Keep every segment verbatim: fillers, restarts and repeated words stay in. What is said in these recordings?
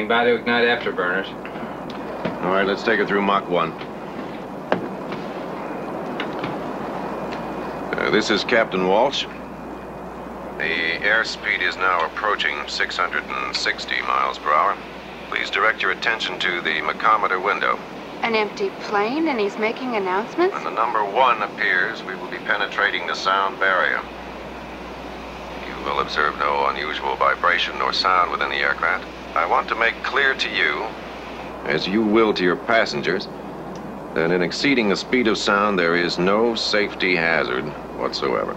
anything by to ignite afterburners. All right, let's take it through Mach one. Uh, this is Captain Walsh. The airspeed is now approaching six hundred sixty miles per hour. Please direct your attention to the machometer window. An empty plane, and he's making announcements? When the number one appears, we will be penetrating the sound barrier. You will observe no unusual vibration or sound within the aircraft. I want to make clear to you, as you will to your passengers, that in exceeding the speed of sound, there is no safety hazard whatsoever.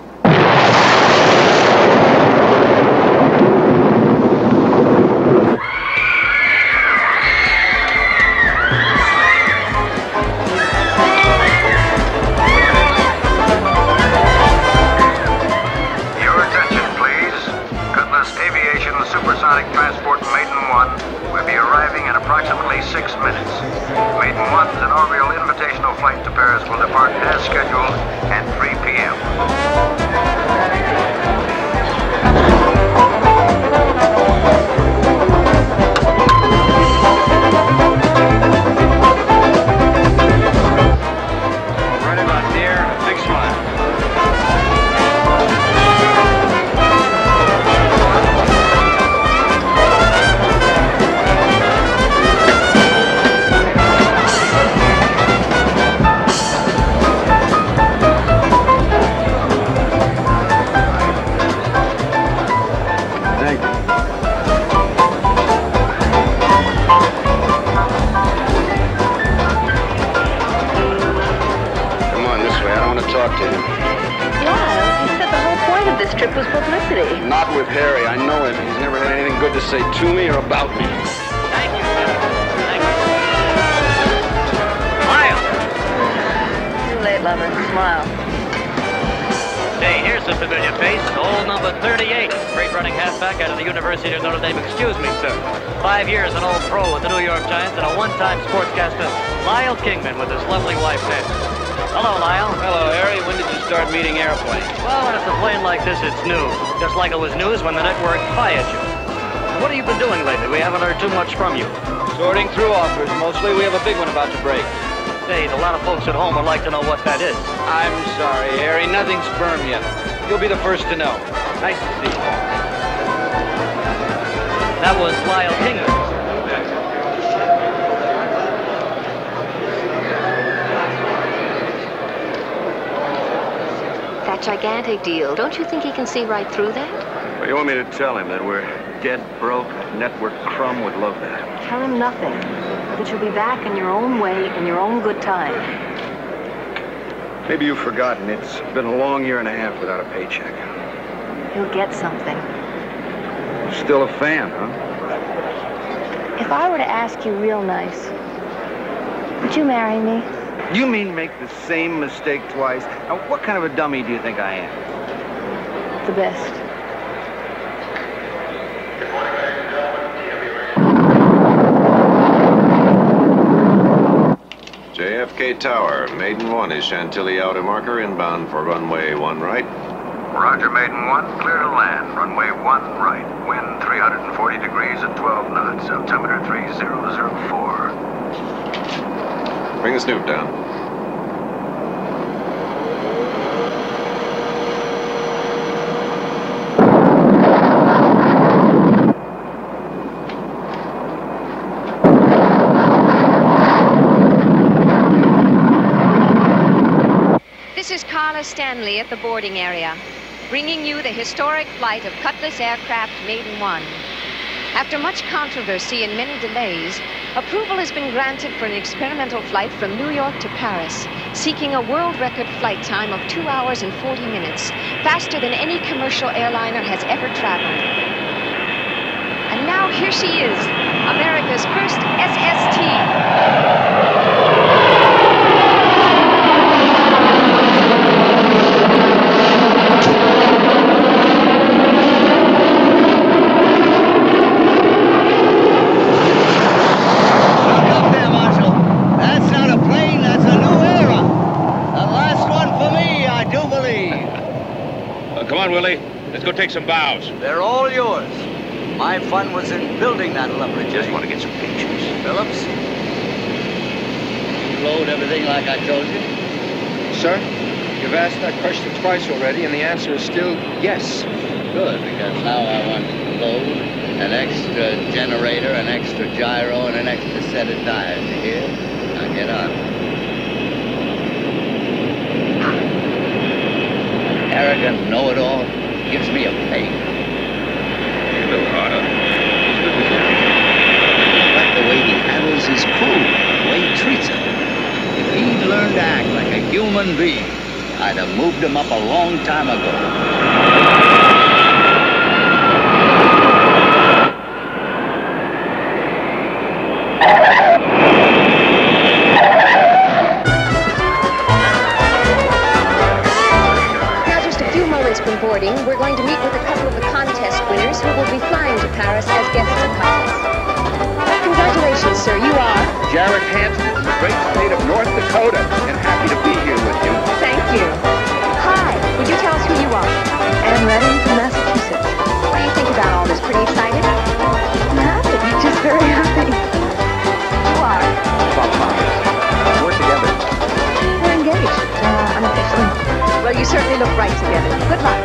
Be the first to know. Nice to see you. That was Lyle Kinger. That gigantic deal. Don't you think he can see right through that? Well, you want me to tell him that we're dead broke? Network crumb would love that. Tell him nothing. That you'll be back in your own way, in your own good time. Maybe you've forgotten. It's been a long year and a half without a paycheck. You'll get something. Still a fan, huh? If I were to ask you real nice, would you marry me? You mean make the same mistake twice? Now, what kind of a dummy do you think I am? The best. J F K Tower, Maiden one is Chantilly Outer Marker, inbound for runway one right. Roger, Maiden one, clear to land, runway one right. Wind three hundred forty degrees at twelve knots, altimeter three thousand four. Bring the Snoop down. Stanley at the boarding area, bringing you the historic flight of Cutlass Aircraft Maiden one. After much controversy and many delays, approval has been granted for an experimental flight from New York to Paris, seeking a world record flight time of two hours and forty minutes, faster than any commercial airliner has ever traveled. And now here she is, America's first S S T. Willie, let's go take some bows. They're all yours. My fun was in building that lovely thing. Just want to get some pictures. Phillips? You load everything like I told you? Sir, you've asked that question twice already, and the answer is still yes. Good, because now I want to load an extra generator, an extra gyro, and an extra set of tires. You hear? Now get on. An arrogant know-it-all gives me a pain. A little harder. But the way he handles his crew, the way he treats them. If he'd learned to act like a human being, I'd have moved him up a long time ago. Now, just a few moments from boarding, we're going to meet with a couple of the winners who will be flying to Paris as guests of Cutlass. Congratulations, sir. You are Jared Hanson from the great state of North Dakota, and happy to be here with you. Thank you. Hi. Would you tell us who you are? Anne Redding from Massachusetts. What do you think about all this? Pretty excited? I'm happy. Just very happy. You are? Bob Connors. We're together. We're engaged. Uh, unofficially. Well, you certainly look bright together. Good luck.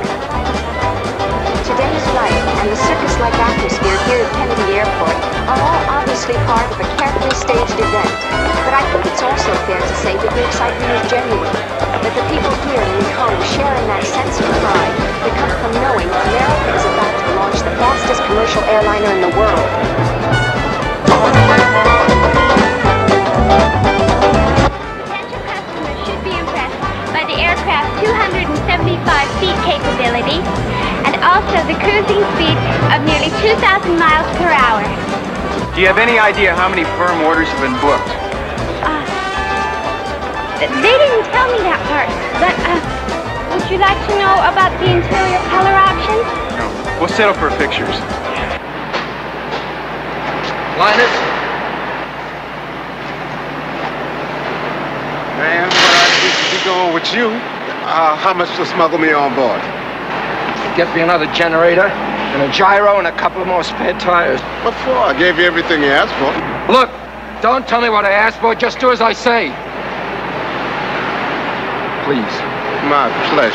Today's flight and the circus-like atmosphere here at Kennedy Airport are all obviously part of a carefully staged event. But I think it's also fair to say that the excitement is genuine, that the people here in the home share in that sense of pride that comes from knowing America is about to launch the fastest commercial airliner in the world. The aircraft's two hundred seventy-five feet capability, and also the cruising speed of nearly two thousand miles per hour. Do you have any idea how many firm orders have been booked? Uh, they didn't tell me that part, but uh, would you like to know about the interior color options? No, we'll settle for pictures. Linus? Ma'am? Going with you. Uh, how much to smuggle me on board? Get me another generator and a gyro and a couple of more spare tires. What for? I gave you everything you asked for. Look, don't tell me what I asked for. Just do as I say. Please. My pleasure.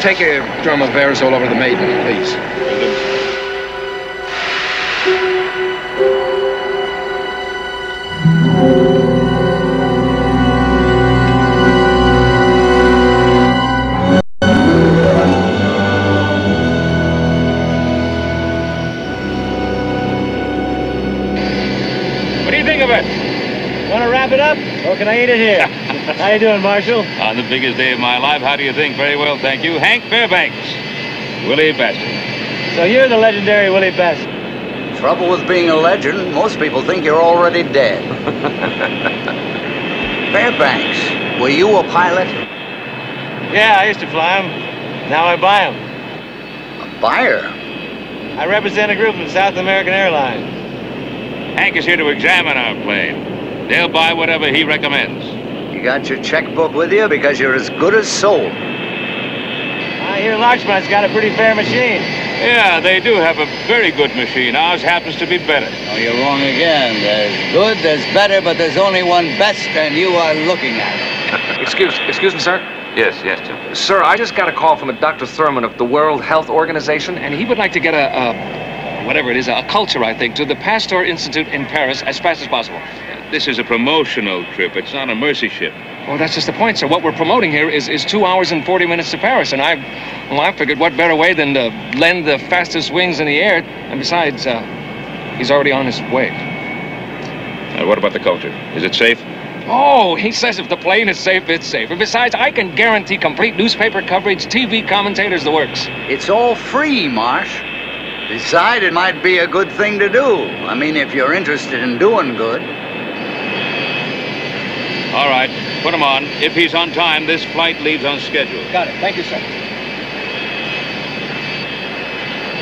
Take a drum of aerosol over the Maiden, please. What do you think of it? Want to wrap it up, or can I eat it here? How you doing, Marshall? On the biggest day of my life, how do you think? Very well, thank you. Hank Fairbanks, Willie Best. So you're the legendary Willie Best. Trouble with being a legend, most people think you're already dead. Fairbanks, were you a pilot? Yeah, I used to fly them. Now I buy them. A buyer? I represent a group from South American Airlines. Hank is here to examine our plane. They'll buy whatever he recommends. Got your checkbook with you because you're as good as sold. I hear Larchmont's got a pretty fair machine. Yeah, they do have a very good machine. Ours happens to be better. Oh, you're wrong again. There's good, there's better, but there's only one best, and you are looking at it. excuse, excuse me, sir? Yes, yes, Jim. Sir, I just got a call from a Doctor Thurman of the World Health Organization, and he would like to get a, a whatever it is, a culture, I think, to the Pasteur Institute in Paris as fast as possible. This is a promotional trip. It's not a mercy ship. Well, that's just the point, sir. What we're promoting here is, is two hours and forty minutes to Paris, and I, well, I figured what better way than to lend the fastest wings in the air. And besides, uh, he's already on his way. Now, what about the culture? Is it safe? Oh, he says if the plane is safe, it's safe. And besides, I can guarantee complete newspaper coverage, T V commentators, the works. It's all free, Marsh. Besides, it might be a good thing to do. I mean, if you're interested in doing good. All right, put him on. If he's on time, this flight leaves on schedule. Got it. Thank you, sir.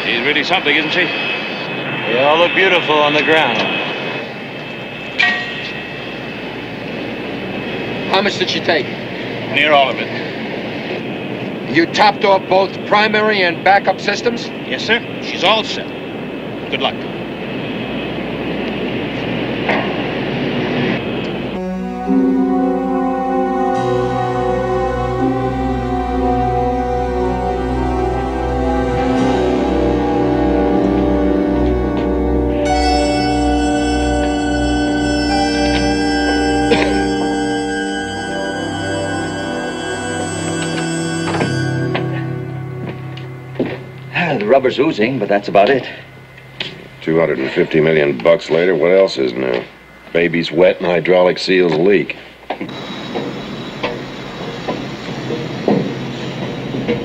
He's really something, isn't she? They all look beautiful on the ground. How much did she take? Near all of it. You topped off both primary and backup systems? Yes, sir. She's all set. Good luck. Rubber's oozing, but that's about it. two hundred fifty million bucks later, what else is new? Baby's wet and hydraulic seals leak.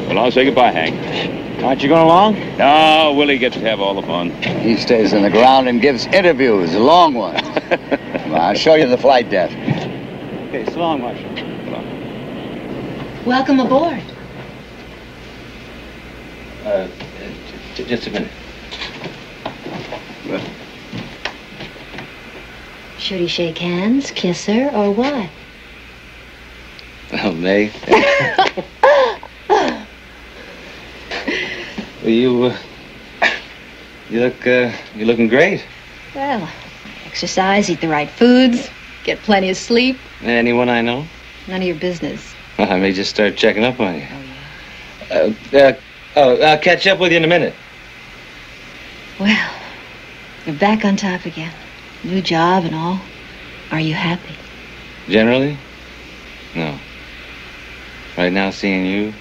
Well, I'll say goodbye, Hank. Aren't you going along? No, Willie gets to have all the fun. He stays on the ground and gives interviews, a long one. Well, I'll show you the flight deck. Okay, so long, Marshall. So long. Welcome aboard. Uh... Just a minute. What? Should he shake hands, kiss her, or what? Oh, May. Well, you, uh, you look, uh, you're looking great. Well, exercise, eat the right foods, get plenty of sleep. Anyone I know? None of your business. Well, I may just start checking up on you. Oh, yeah. Uh, uh, oh, I'll catch up with you in a minute. Well, you're back on top again. New job and all. Are you happy? Generally? No. Right now, seeing you?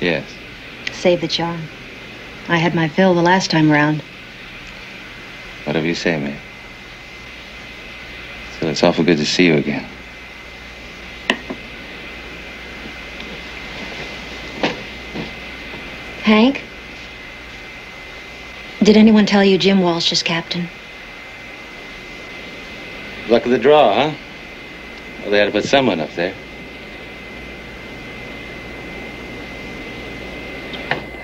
Yes. Save the charm. I had my fill the last time around. Whatever you say, ma'am. So it's awful good to see you again. Hank? Did anyone tell you Jim Walsh is captain? Luck of the draw, huh? Well, they had to put someone up there.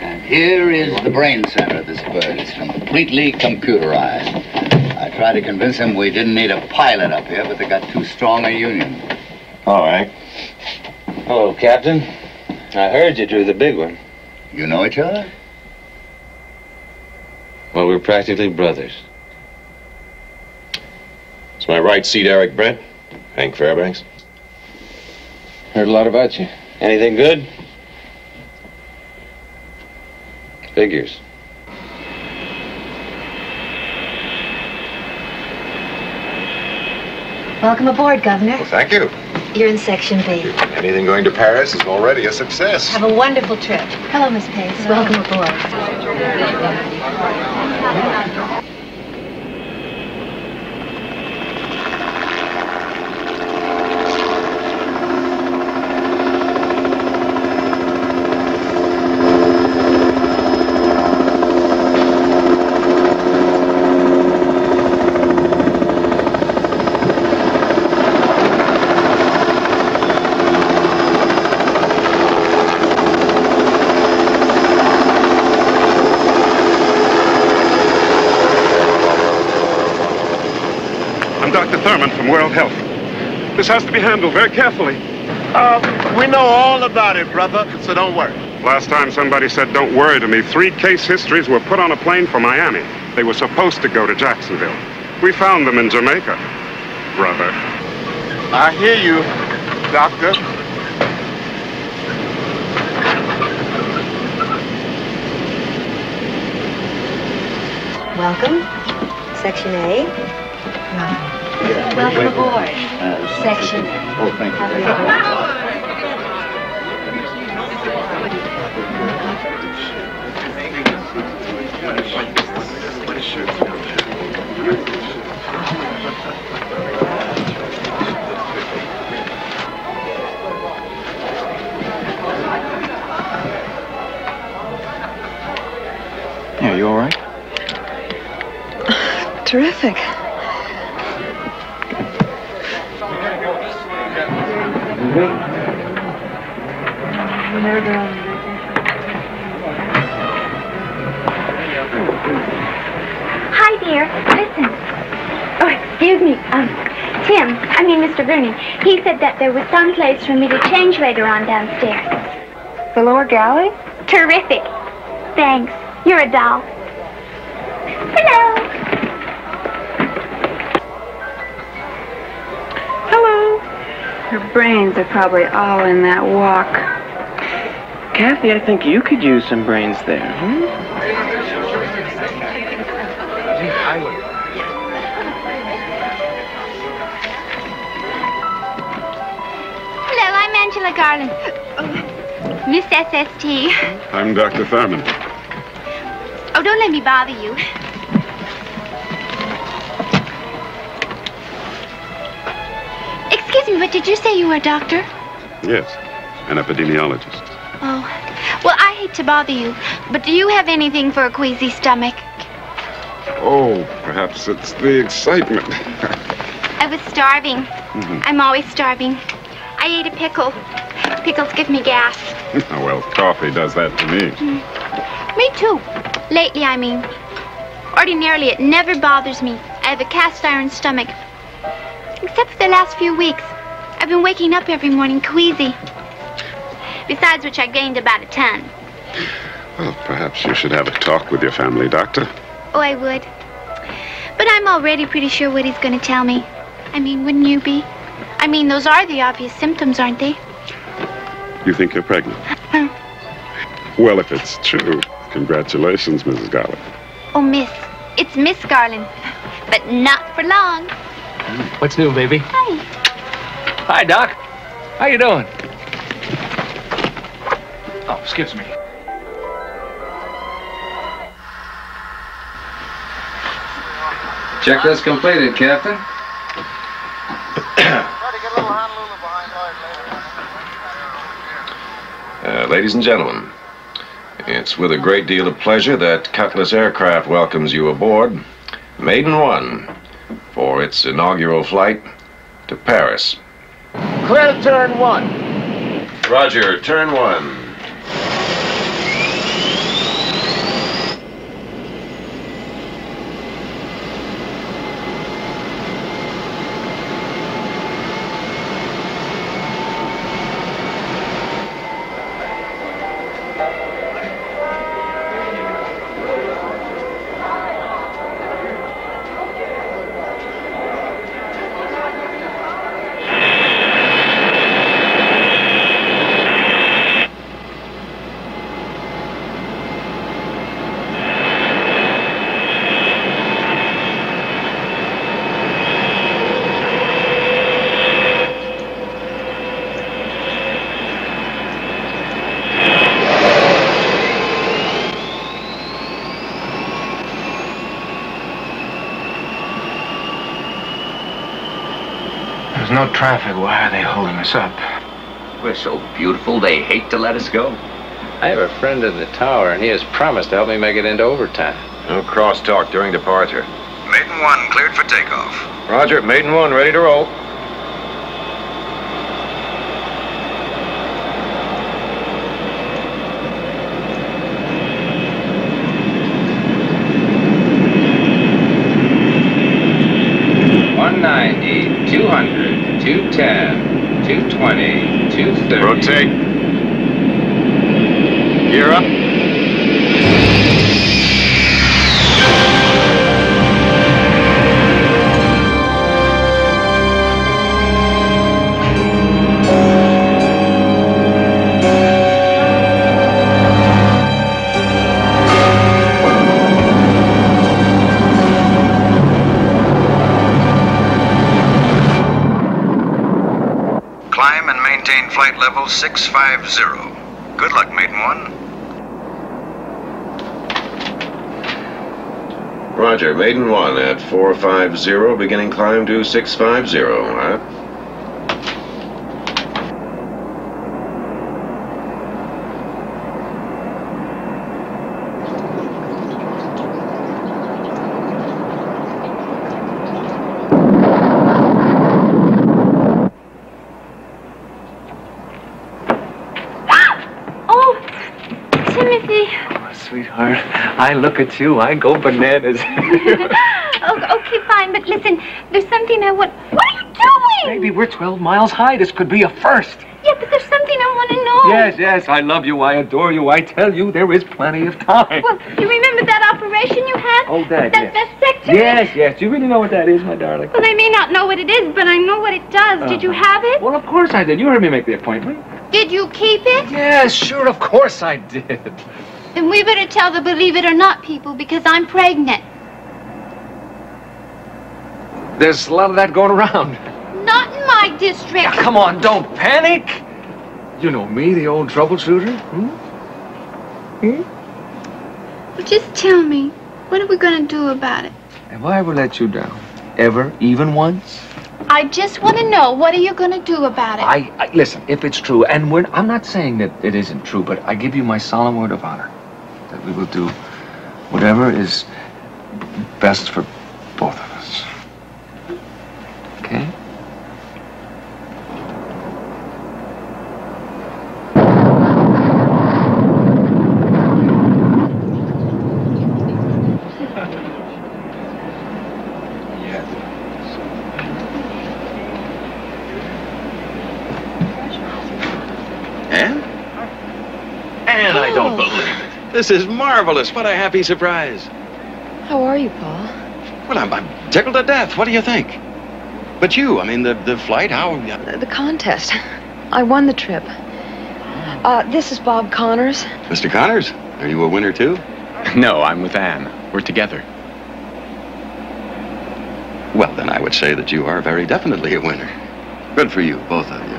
And here is the brain center of this bird. It's completely computerized. I tried to convince him we didn't need a pilot up here, but they got too strong a union. All right. Hello, Captain. I heard you drew the big one. You know each other? Well, we're practically brothers. It's my right seat, Eric Brent. Hank Fairbanks. Heard a lot about you. Anything good? Figures. Welcome aboard, Governor. Well, thank you. You're in Section B. Anything going to Paris is already a success. Have a wonderful trip. Hello, Miss Pace. Hello. Welcome aboard. Doctor Thurman from World Health. This has to be handled very carefully. Uh, we know all about it, brother, so don't worry. Last time somebody said don't worry to me, three case histories were put on a plane for Miami. They were supposed to go to Jacksonville. We found them in Jamaica, brother. I hear you, doctor. Welcome, Section A. Welcome. Yeah. Welcome wait, wait, aboard. Uh, Section. Oh, thank you. Thank you. Yeah, you all right? Terrific. Hi, dear. Listen. Oh, excuse me. Um, Tim, I mean Mister Vernon, he said that there was some place for me to change later on downstairs. The lower galley? Terrific. Thanks. You're a doll. Hello. Her brains are probably all in that walk. Kathy, I think you could use some brains there. Hmm? Hello, I'm Angela Garland. Oh, Miss S S T. I'm Doctor Thurman. Oh, don't let me bother you. Excuse me, but did you say you were a doctor? Yes, an epidemiologist. Oh, well, I hate to bother you, but do you have anything for a queasy stomach? Oh, perhaps it's the excitement. I was starving. Mm-hmm. I'm always starving. I ate a pickle. Pickles give me gas. Well, coffee does that to me. Mm. Me too. Lately, I mean. Ordinarily, it never bothers me. I have a cast iron stomach. Except for the last few weeks. I've been waking up every morning queasy. Besides which, I gained about a ton. Well, perhaps you should have a talk with your family, Doctor. Oh, I would. But I'm already pretty sure what he's going to tell me. I mean, wouldn't you be? I mean, those are the obvious symptoms, aren't they? You think you're pregnant? Huh? Well, if it's true, congratulations, Missus Garland. Oh, Miss. It's Miss Garland. But not for long. What's new, baby? Hi. Hi, Doc. How you doing? Oh, excuse me. Checklist completed, Captain. uh, ladies and gentlemen, it's with a great deal of pleasure that Cutlass Aircraft welcomes you aboard Maiden One for its inaugural flight to Paris. Clear turn one. Roger, turn one. No traffic, why are they holding us up? We're so beautiful, they hate to let us go. I have a friend in the tower, and he has promised to help me make it into overtime. No crosstalk during departure. Maiden One cleared for takeoff. Roger, Maiden One ready to roll. two ten, two twenty, two thirty. Rotate. Gear up. climb and maintain flight level six five zero. Good luck, Maiden One. Roger, Maiden One at four five zero, beginning climb to six five zero, huh? Sweetheart, I look at you, I go bananas. Oh, okay, fine, but listen, there's something I want... What are you doing? Baby, we're twelve miles high. This could be a first. Yeah, but there's something I want to know. Yes, yes, I love you, I adore you. I tell you, there is plenty of time. Well, you remember that operation you had? Oh, that, that yes. Vasectomy? Yes, yes. Do you really know what that is, my darling? Well, I may not know what it is, but I know what it does. Uh, did you have it? Well, of course I did. You heard me make the appointment. Did you keep it? Yes, sure, of course I did. Then we better tell the believe it or not people, because I'm pregnant. There's a lot of that going around. Not in my district. Now, come on, don't panic. You know me, the old troubleshooter. Hmm? Hmm? Well, just tell me, what are we going to do about it? Have I ever let you down? Ever? Even once? I just want to know, what are you going to do about it? I, I listen, if it's true, and we're, I'm not saying that it isn't true, but I give you my solemn word of honor that we will do whatever is best for both of us. Okay? This is marvelous. What a happy surprise. How are you, Paul? Well, I'm, I'm tickled to death. What do you think? But you, I mean, the, the flight, how... The, the contest. I won the trip. Uh, this is Bob Connors. Mister Connors, are you a winner, too? No, I'm with Anne. We're together. Well, then I would say that you are very definitely a winner. Good for you, both of you.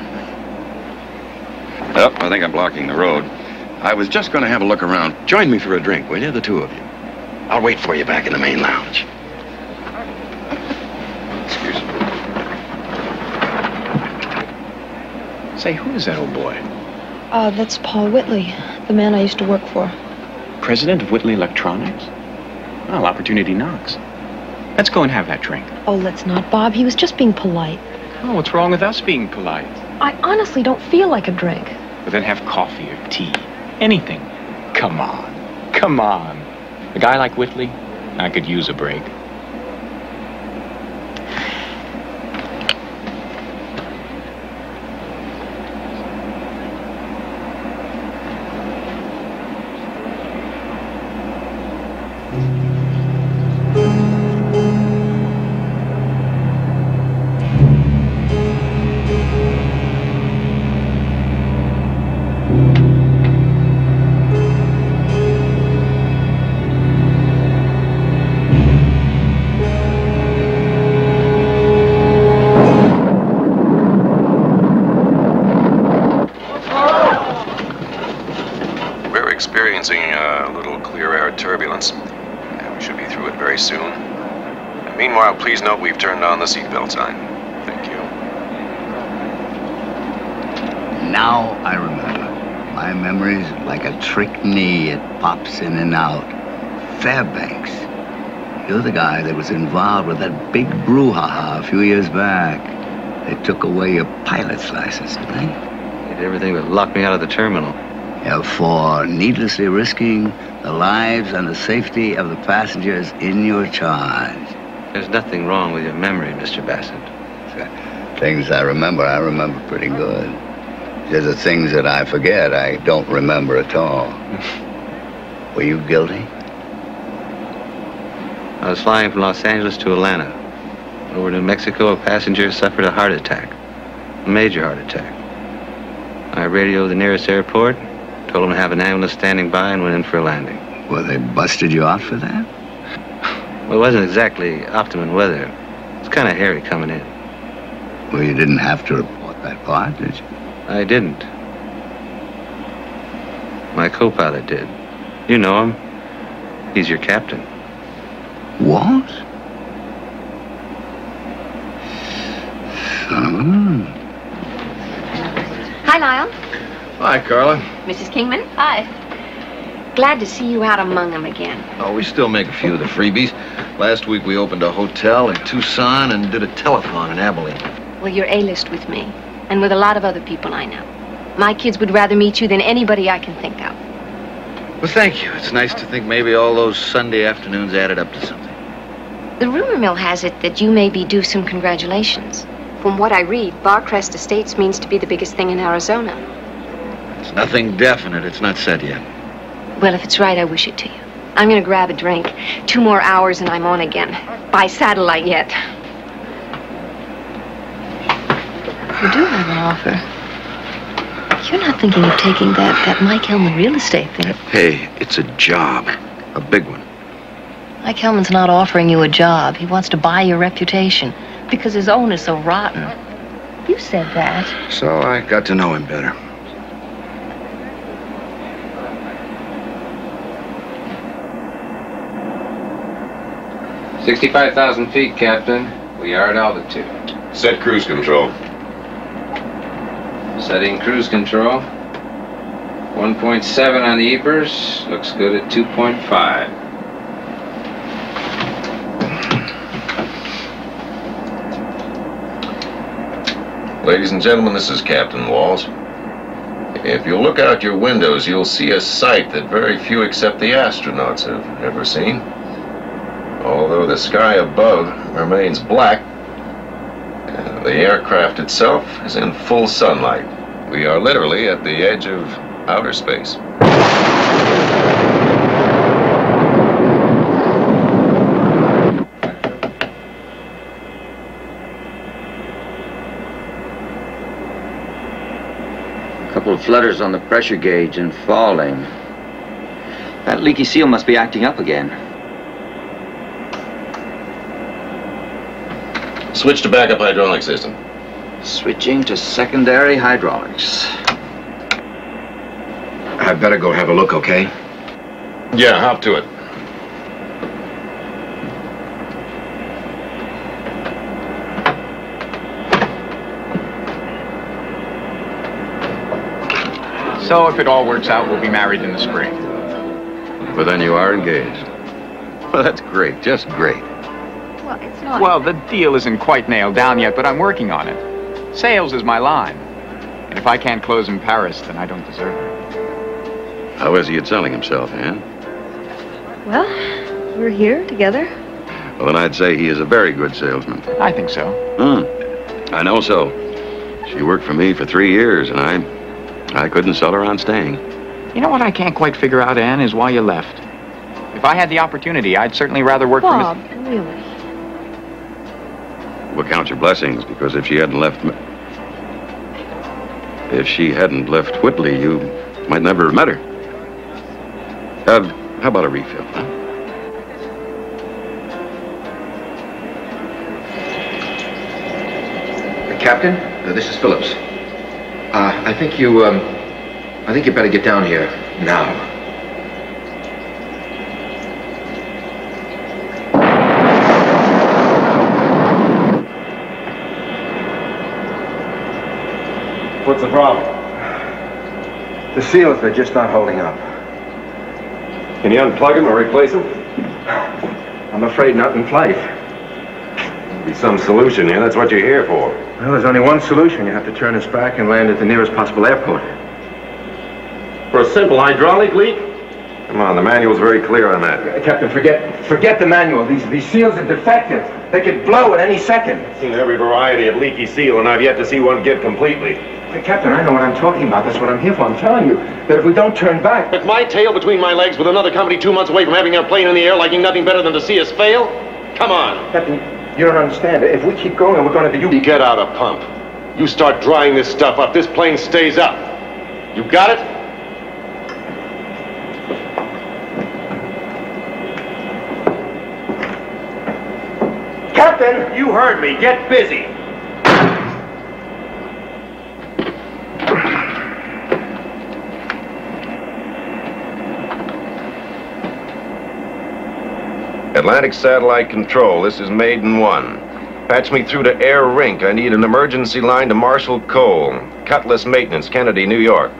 Oh, I think I'm blocking the road. I was just going to have a look around. Join me for a drink, will you, the two of you? I'll wait for you back in the main lounge. Excuse me. Say, who is that old boy? Uh, that's Paul Whitley, the man I used to work for. President of Whitley Electronics? Well, opportunity knocks. Let's go and have that drink. Oh, let's not, Bob. He was just being polite. Oh, what's wrong with us being polite? I honestly don't feel like a drink. Well, then have coffee or tea. Anything. Come on. Come on. A guy like Whitley, I could use a break. Please note we've turned on the seatbelt sign. Thank you. Now I remember. My memory's like a trick knee. It pops in and out. Fairbanks. You're the guy that was involved with that big brouhaha a few years back. They took away your pilot's license, didn't they? They did everything but lock me out of the terminal. Yeah, for needlessly risking the lives and the safety of the passengers in your charge. There's nothing wrong with your memory, Mister Bassett. Things I remember, I remember pretty good. There's the things that I forget, I don't remember at all. Were you guilty? I was flying from Los Angeles to Atlanta. Over to New Mexico, a passenger suffered a heart attack. A major heart attack. I radioed the nearest airport, told them to have an ambulance standing by, and went in for a landing. Well, they busted you out for that? Well, it wasn't exactly optimum weather. It's kind of hairy coming in. Well, you didn't have to report that part, did you? I didn't. My co-pilot did. You know him. He's your captain. What? Son of a... Hi, Lyle. Hi, Carla. Missus Kingman. Hi. Glad to see you out among them again. Oh, we still make a few of the freebies. Last week we opened a hotel in Tucson and did a telethon in Abilene. Well, you're A-list with me, and with a lot of other people I know. My kids would rather meet you than anybody I can think of. Well, thank you. It's nice to think maybe all those Sunday afternoons added up to something. The rumor mill has it that you may be due some congratulations. From what I read, Barcrest Estates means to be the biggest thing in Arizona. It's nothing definite. It's not said yet. Well, if it's right, I wish it to you. I'm going to grab a drink. Two more hours and I'm on again. By satellite yet. You do have an offer. You're not thinking of taking that, that Mike Hellman real estate thing. Hey, it's a job. A big one. Mike Hellman's not offering you a job. He wants to buy your reputation. Because his own is so rotten. You said that. So I got to know him better. sixty-five thousand feet, Captain. We are at altitude. Set cruise control. Setting cruise control. one point seven on the E P Rs. Looks good at two point five. Ladies and gentlemen, this is Captain Walsh. If you look out your windows, you'll see a sight that very few except the astronauts have ever seen. Although the sky above remains black, the aircraft itself is in full sunlight. We are literally at the edge of outer space. Flutters on the pressure gauge and falling. That leaky seal must be acting up again. Switch to backup hydraulic system. Switching to secondary hydraulics. I better go have a look, okay? Yeah, hop to it. So if it all works out, we'll be married in the spring. Well, then you are engaged. Well, that's great, just great. Well, it's not... Well, the deal isn't quite nailed down yet, but I'm working on it. Sales is my line. And if I can't close in Paris, then I don't deserve it. How is he at selling himself, Anne? Well, we're here together. Well, then I'd say he is a very good salesman. I think so. Hmm. I know so. She worked for me for three years, and I... I couldn't sell her on staying. You know what I can't quite figure out, Anne, is why you left. If I had the opportunity, I'd certainly rather work Bob, for Miss really? Well, count your blessings, because if she hadn't left... If she hadn't left Whitley, you might never have met her. Uh, how about a refill, huh? Captain, this is Phillips. Uh, I think you, um, I think you better get down here now. What's the problem? The seals are just not holding up. Can you unplug them or replace them? I'm afraid not in flight. There'll be some solution here. That's what you're here for. Well, there's only one solution. You have to turn us back and land at the nearest possible airport. For a simple hydraulic leak? Come on, the manual's very clear on that. Captain, forget forget the manual. These, these seals are defective. They could blow at any second. I've seen every variety of leaky seal, and I've yet to see one give completely. But Captain, I know what I'm talking about. That's what I'm here for. I'm telling you that if we don't turn back... With my tail between my legs, with another company two months away from having their plane in the air, liking nothing better than to see us fail? Come on. Captain... You don't understand. If we keep going, we're going to be... You get out of pump. You start drying this stuff up. This plane stays up. You got it? Captain! You heard me. Get busy. Atlantic Satellite Control, this is Maiden One. Patch me through to Air Rink. I need an emergency line to Marshall Cole. Cutlass Maintenance, Kennedy, New York.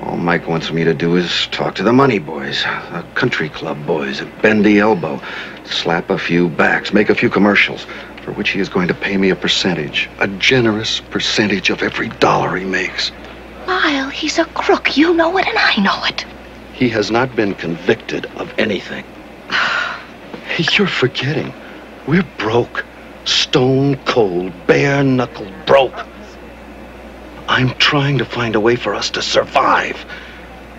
All Mike wants me to do is talk to the money boys, the country club boys at Bendy Elbow, slap a few backs, make a few commercials, for which he is going to pay me a percentage, a generous percentage of every dollar he makes. Lyle, he's a crook. You know it and I know it. He has not been convicted of anything. You're forgetting. We're broke. Stone cold, bare-knuckled broke. I'm trying to find a way for us to survive.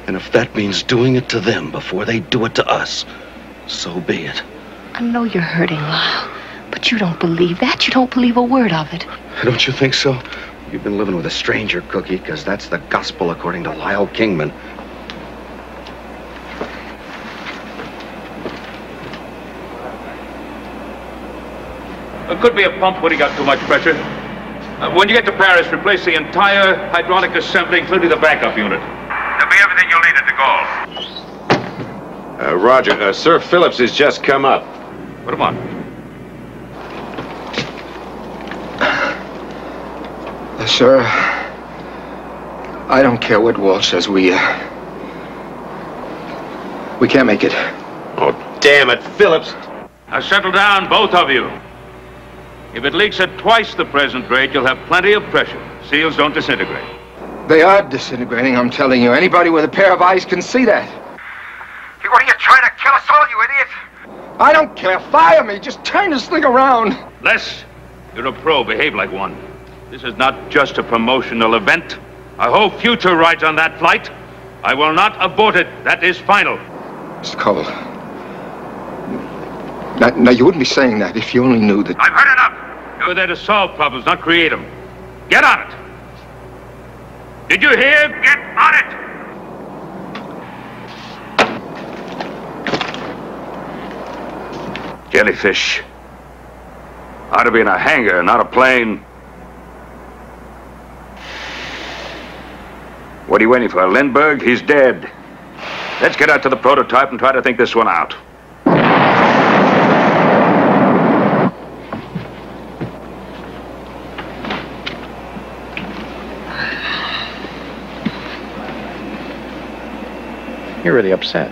And if that means doing it to them before they do it to us, so be it. I know you're hurting, Lyle, but you don't believe that. You don't believe a word of it. Don't you think so? You've been living with a stranger, Cookie, because that's the gospel according to Lyle Kingman. It could be a pump when he got too much pressure. Uh, when you get to Paris, replace the entire hydraulic assembly, including the backup unit. There'll be everything you'll need at De Gaulle. Uh, Roger, uh, Sir Phillips has just come up. Put him on. Uh, sir, I don't care what Walsh says. We, uh, we can't make it. Oh, damn it, Phillips. Now settle down, both of you. If it leaks at twice the present rate, you'll have plenty of pressure. Seals don't disintegrate. They are disintegrating, I'm telling you. Anybody with a pair of eyes can see that. Hey, what are you trying to kill us all, you idiot? I don't care. Fire me. Just turn this thing around. Les, you're a pro. Behave like one. This is not just a promotional event. Our whole future rides on that flight. I will not abort it. That is final. Mister Cole. Now, now, you wouldn't be saying that if you only knew that... I've heard enough! You're there to solve problems, not create them. Get on it! Did you hear? Get on it! Jellyfish. Ought to be in a hangar, not a plane. What are you waiting for, Lindbergh? He's dead. Let's get out to the prototype and try to think this one out. You're really upset.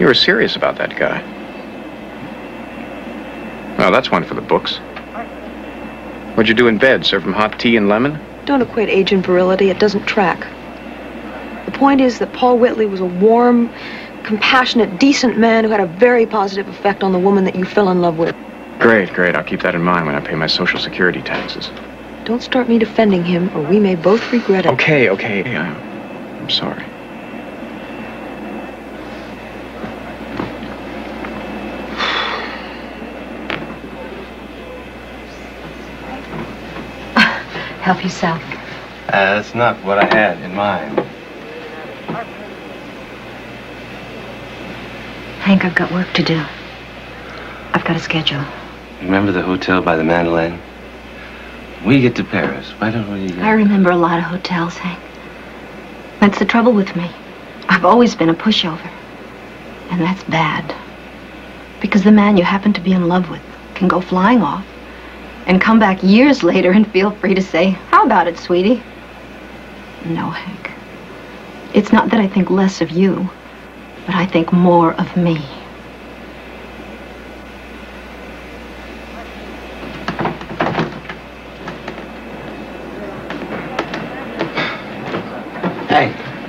You were serious about that guy. Well, that's one for the books. What'd you do in bed? Serve him hot tea and lemon? Don't equate age and virility. It doesn't track. The point is that Paul Whitley was a warm, compassionate, decent man who had a very positive effect on the woman that you fell in love with. Great, great. I'll keep that in mind when I pay my Social Security taxes. Don't start me defending him, or we may both regret it. Okay, okay. I'm, I'm sorry. Help yourself. Uh, that's not what I had in mind. Hank, I've got work to do. I've got a schedule. Remember the hotel by the Madeleine? We get to Paris. Why don't we... Uh... I remember a lot of hotels, Hank. That's the trouble with me. I've always been a pushover. And that's bad. Because the man you happen to be in love with can go flying off and come back years later and feel free to say, how about it, sweetie? No, Hank. It's not that I think less of you, but I think more of me.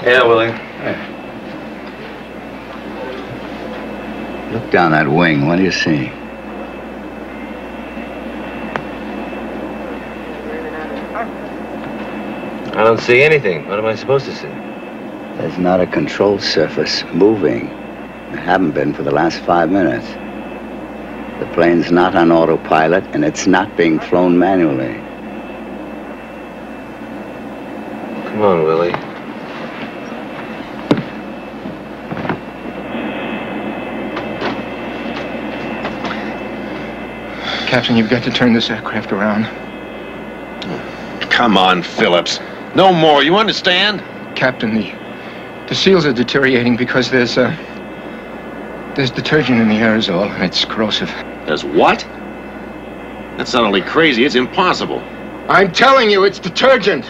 Yeah, Willie. Hey. Look down that wing. What do you see? I don't see anything. What am I supposed to see? There's not a control surface moving. I haven't been for the last five minutes. The plane's not on autopilot, and it's not being flown manually. Come on, Willie. Captain, you've got to turn this aircraft around. Come on, Phillips. No more, you understand? Captain, the, The seals are deteriorating because there's, uh, there's detergent in the aerosol. It's corrosive. There's what? That's not only crazy, it's impossible. I'm telling you, it's detergent.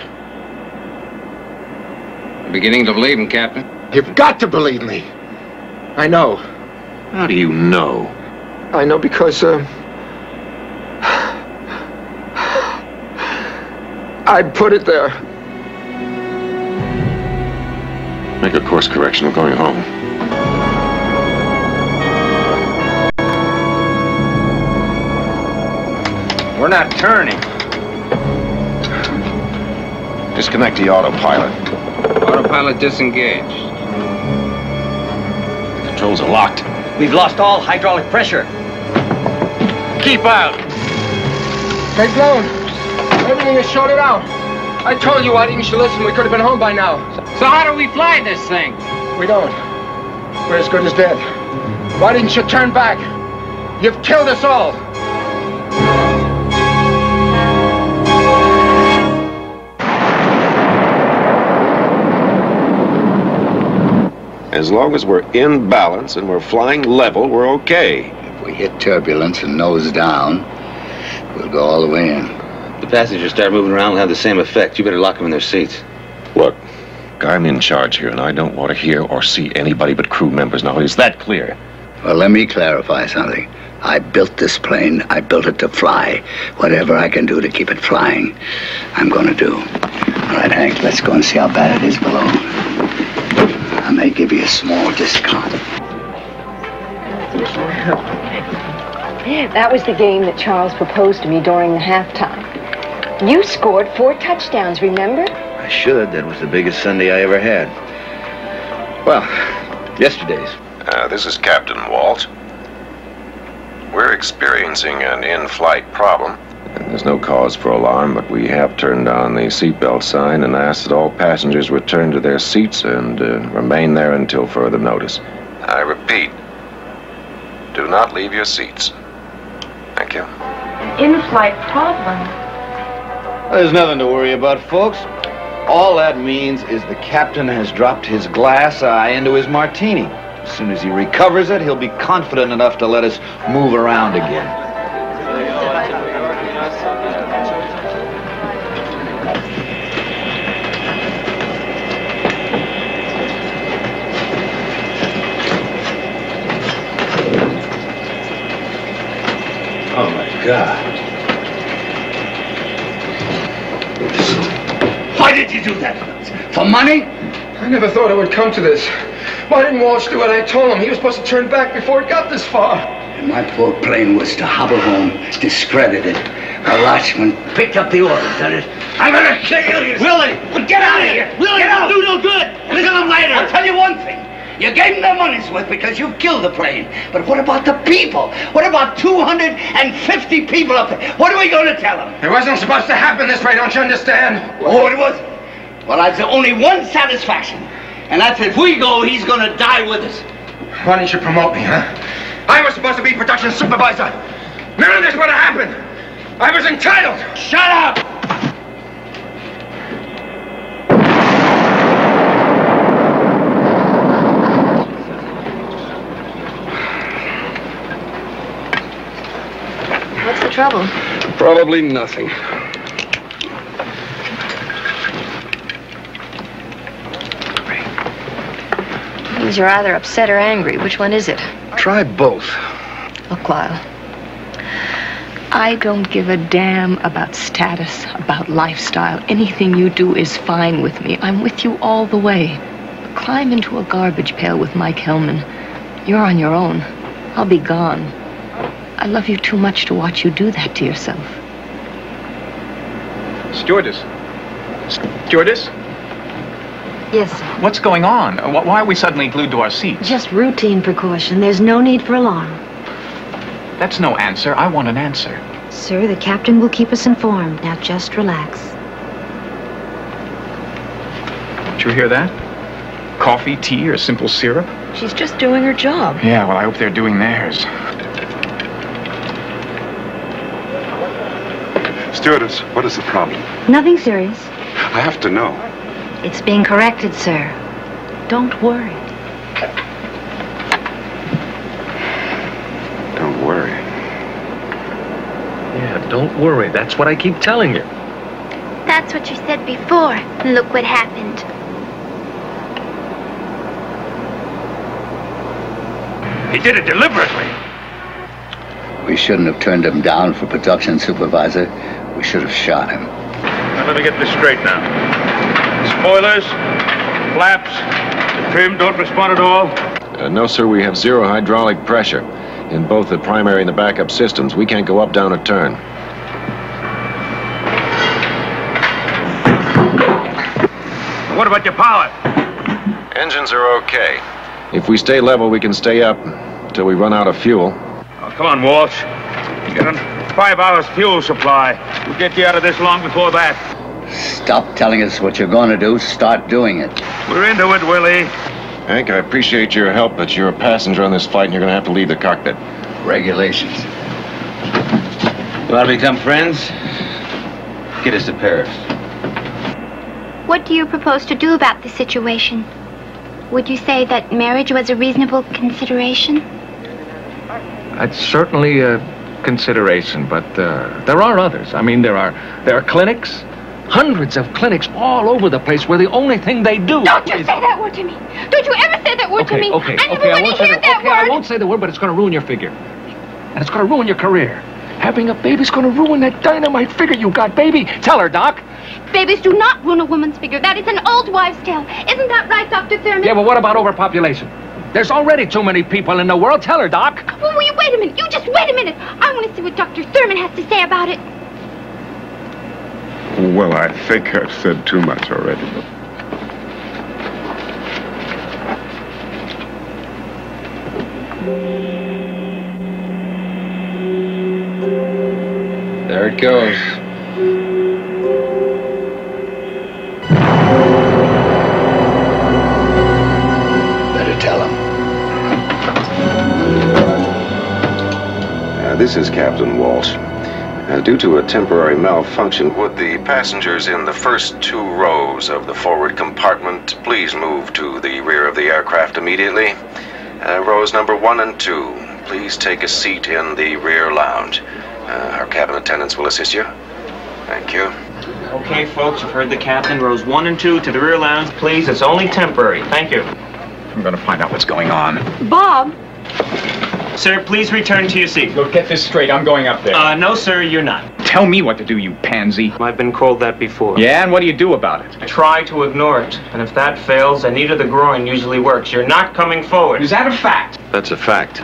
I'm beginning to believe him, Captain. You've got to believe me. I know. How do you know? I know because, uh... I put it there. Make a course correction. I'm going home. We're not turning. Disconnect the autopilot. Autopilot disengaged. The controls are locked. We've lost all hydraulic pressure. Keep out. They've blown. Everything is shorted out. I told you why didn't you listen? We could have been home by now. So how do we fly this thing? We don't. We're as good as dead. Why didn't you turn back? You've killed us all. As long as we're in balance and we're flying level, we're okay. If we hit turbulence and nose down, we'll go all the way in. The passengers start moving around will have the same effect. You better lock them in their seats. Look, I'm in charge here, and I don't want to hear or see anybody but crew members now. Is that clear? Well, let me clarify something. I built this plane. I built it to fly. Whatever I can do to keep it flying, I'm going to do. All right, Hank, let's go and see how bad it is below. I may give you a small discount. That was the game that Charles proposed to me during the halftime. You scored four touchdowns, remember? I should. That was the biggest Sunday I ever had. Well, yesterday's. Uh, this is Captain Walsh. We're experiencing an in-flight problem. There's no cause for alarm, but we have turned on the seatbelt sign and asked that all passengers return to their seats and uh, remain there until further notice. I repeat, do not leave your seats. Thank you. An in-flight problem? There's nothing to worry about, folks. All that means is the captain has dropped his glass eye into his martini. As soon as he recovers it, he'll be confident enough to let us move around again. Oh, my God. Why did you do that? For money? I never thought it would come to this. Why didn't Walsh do what I told him? He was supposed to turn back before it got this far. And my poor plane was to hobble home, discredited. A watchman picked up the order, done it. I'm gonna kill you! Willie! Well, get out of here! Willie, you don't do no good! Listen to him later! I'll tell you one thing. You gave them their money's worth because you killed the plane. But what about the people? What about two hundred fifty people up there? What are we going to tell them? It wasn't supposed to happen this way, don't you understand? What? Oh, it wasn't. Well, I've only one satisfaction. And that's if we go, he's going to die with us. Why didn't you promote me, huh? I was supposed to be production supervisor. None of this would have happened. I was entitled. Shut up! Trouble? Probably nothing. It means you're either upset or angry. Which one is it? Try both. Look, Lyle. I don't give a damn about status, about lifestyle. Anything you do is fine with me. I'm with you all the way. But climb into a garbage pail with Mike Hellman. You're on your own. I'll be gone. I love you too much to watch you do that to yourself. Stewardess. Stewardess? Yes, sir. What's going on? Why are we suddenly glued to our seats? Just routine precaution. There's no need for alarm. That's no answer. I want an answer. Sir, the captain will keep us informed. Now just relax. Did you hear that? Coffee, tea, or simple syrup? She's just doing her job. Yeah, well, I hope they're doing theirs. Stewardess, what is the problem? Nothing serious. I have to know. It's being corrected, sir. Don't worry. Don't worry. Yeah, don't worry. That's what I keep telling you. That's what you said before. And look what happened. He did it deliberately. We shouldn't have turned him down for production supervisor. We should have shot him. Now, let me get this straight now. Spoilers, flaps, the trim don't respond at all? Uh, no, sir. We have zero hydraulic pressure in both the primary and the backup systems. We can't go up, down, or turn. What about your power? Engines are okay. If we stay level, we can stay up until we run out of fuel. Oh, come on, Walsh. Get on five hours fuel supply. We'll get you out of this long before that. Stop telling us what you're going to do. Start doing it. We're into it, Willie. Hank, I appreciate your help, but you're a passenger on this flight and you're going to have to leave the cockpit. Regulations. You want to become friends? Get us to Paris. What do you propose to do about the situation? Would you say that marriage was a reasonable consideration? It's certainly a consideration, but uh, there are others. I mean, there are there are clinics, hundreds of clinics all over the place where the only thing they do. Don't you is... say that word to me! Don't you ever say that word okay, to me! Okay, I never okay, want I to hear the, that okay, word. I won't say the word, but it's going to ruin your figure, and it's going to ruin your career. Having a baby's going to ruin that dynamite figure you got, baby. Tell her, Doc. Babies do not ruin a woman's figure. That is an old wives' tale. Isn't that right, Doctor Thurman? Yeah, well, what about overpopulation? There's already too many people in the world. Tell her, Doc. Well, will you wait a minute? You just wait a minute. I want to see what Doctor Thurman has to say about it. Well, I think I've said too much already. There it goes. This is Captain Walsh. Uh, due to a temporary malfunction, would the passengers in the first two rows of the forward compartment please move to the rear of the aircraft immediately? Uh, rows number one and two, please take a seat in the rear lounge. Uh, our cabin attendants will assist you. Thank you. Okay, folks, you've heard the captain. Rows one and two to the rear lounge, please. It's only temporary. Thank you. I'm going to find out what's going on. Bob! Sir, please return to your seat. Look, get this straight. I'm going up there. Uh, no, sir, you're not. Tell me what to do, you pansy. I've been called that before. Yeah, and what do you do about it? I try to ignore it. And if that fails, a knee to the groin usually works. You're not coming forward. Is that a fact? That's a fact.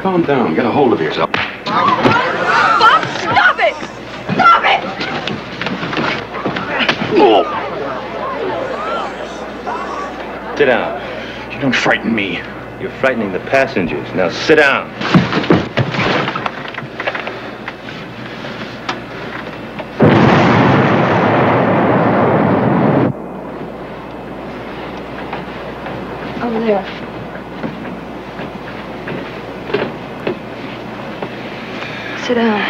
Calm down. Get a hold of yourself. Bob, stop it! Stop it! Oh. Sit down. You don't frighten me. You're frightening the passengers. Now sit down. Over there. Sit down.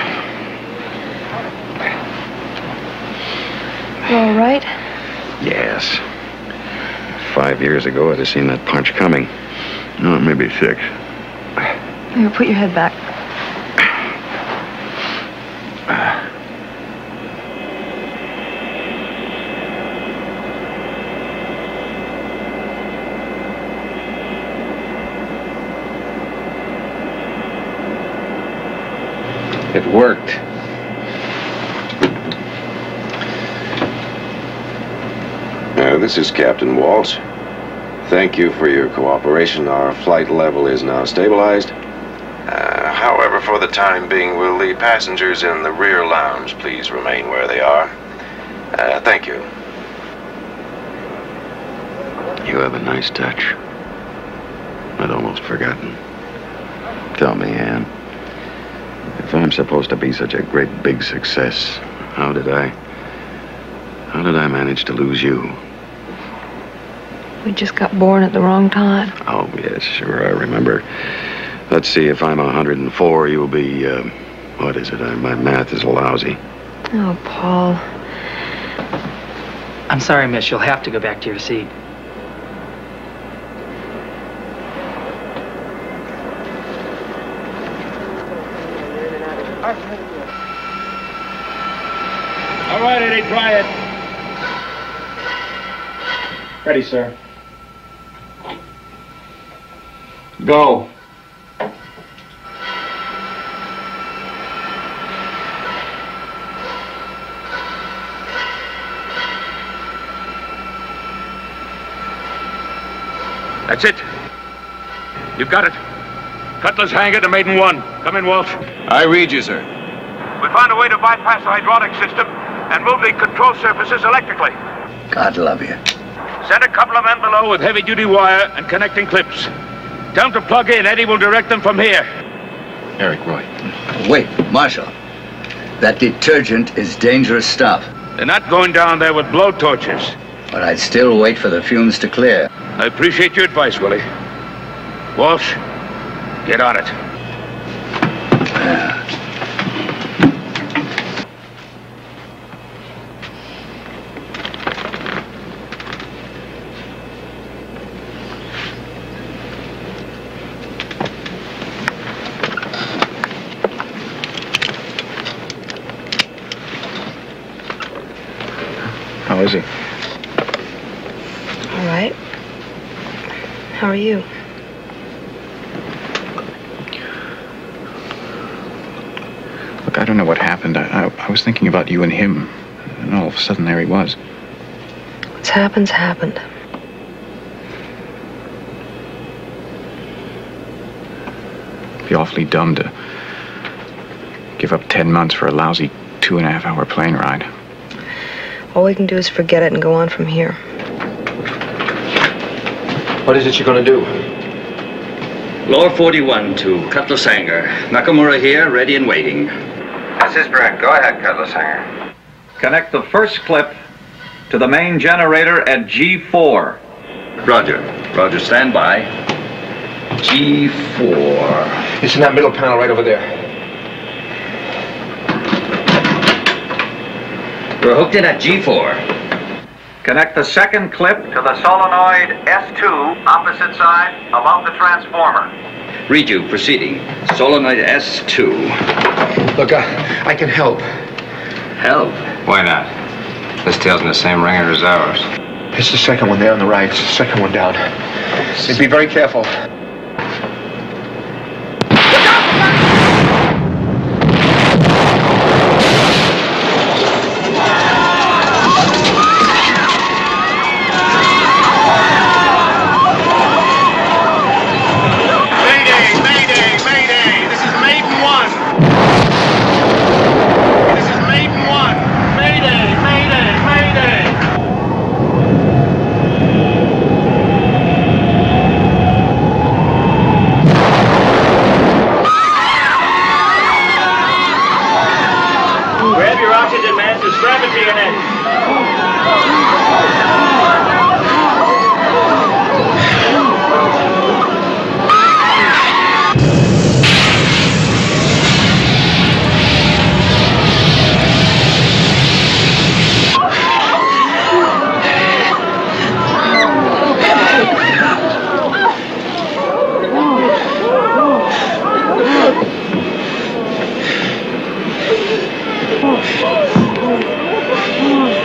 You all right? Yes. Five years ago, I'd have seen that punch coming. No, maybe six. Here, put your head back. It worked. Uh, this is Captain Walsh. Thank you for your cooperation. Our flight level is now stabilized. Uh, however, for the time being, will the passengers in the rear lounge please remain where they are? Uh, thank you. You have a nice touch. I'd almost forgotten. Tell me, Anne, if I'm supposed to be such a great big success, how did I... how did I manage to lose you? We just got born at the wrong time. Oh, yes, sure, I remember. Let's see, if I'm a hundred and four, you'll be, uh, what is it? I, my math is lousy. Oh, Paul. I'm sorry, miss. You'll have to go back to your seat. All right, Eddie, try it. Ready, sir. Go. That's it. You've got it. Cutlass hangar to Maiden One. Come in, Walsh. I read you, sir. We found a way to bypass the hydraulic system and move the control surfaces electrically. God love you. Send a couple of men below with heavy-duty wire and connecting clips. Tell them to plug in. Eddie will direct them from here. Eric Roy. Wait, Marshal. That detergent is dangerous stuff. They're not going down there with blow torches. But I'd still wait for the fumes to clear. I appreciate your advice, Willie. Walsh, get on it. Uh. How is he? All right. How are you? Look, I don't know what happened. I, I, I was thinking about you and him, and all of a sudden there he was. What's happened's happened. It'd be awfully dumb to give up ten months for a lousy two and a half hour plane ride. All we can do is forget it and go on from here. What is it you're going to do? Lower forty-one to Cutlass Hangar. Nakamura here, ready and waiting. This is Brent. Go ahead, Cutlass Hangar. Connect the first clip to the main generator at G four. Roger. Roger, stand by. G four. It's in that middle panel right over there. We're hooked in at G four. Connect the second clip to the solenoid S two, opposite side, above the transformer. Read you, proceeding. Solenoid S two. Look, uh, I can help. Help? Why not? This tail's in the same ringer as ours. It's the second one there on the right. It's the second one down. Just be very careful. Oh,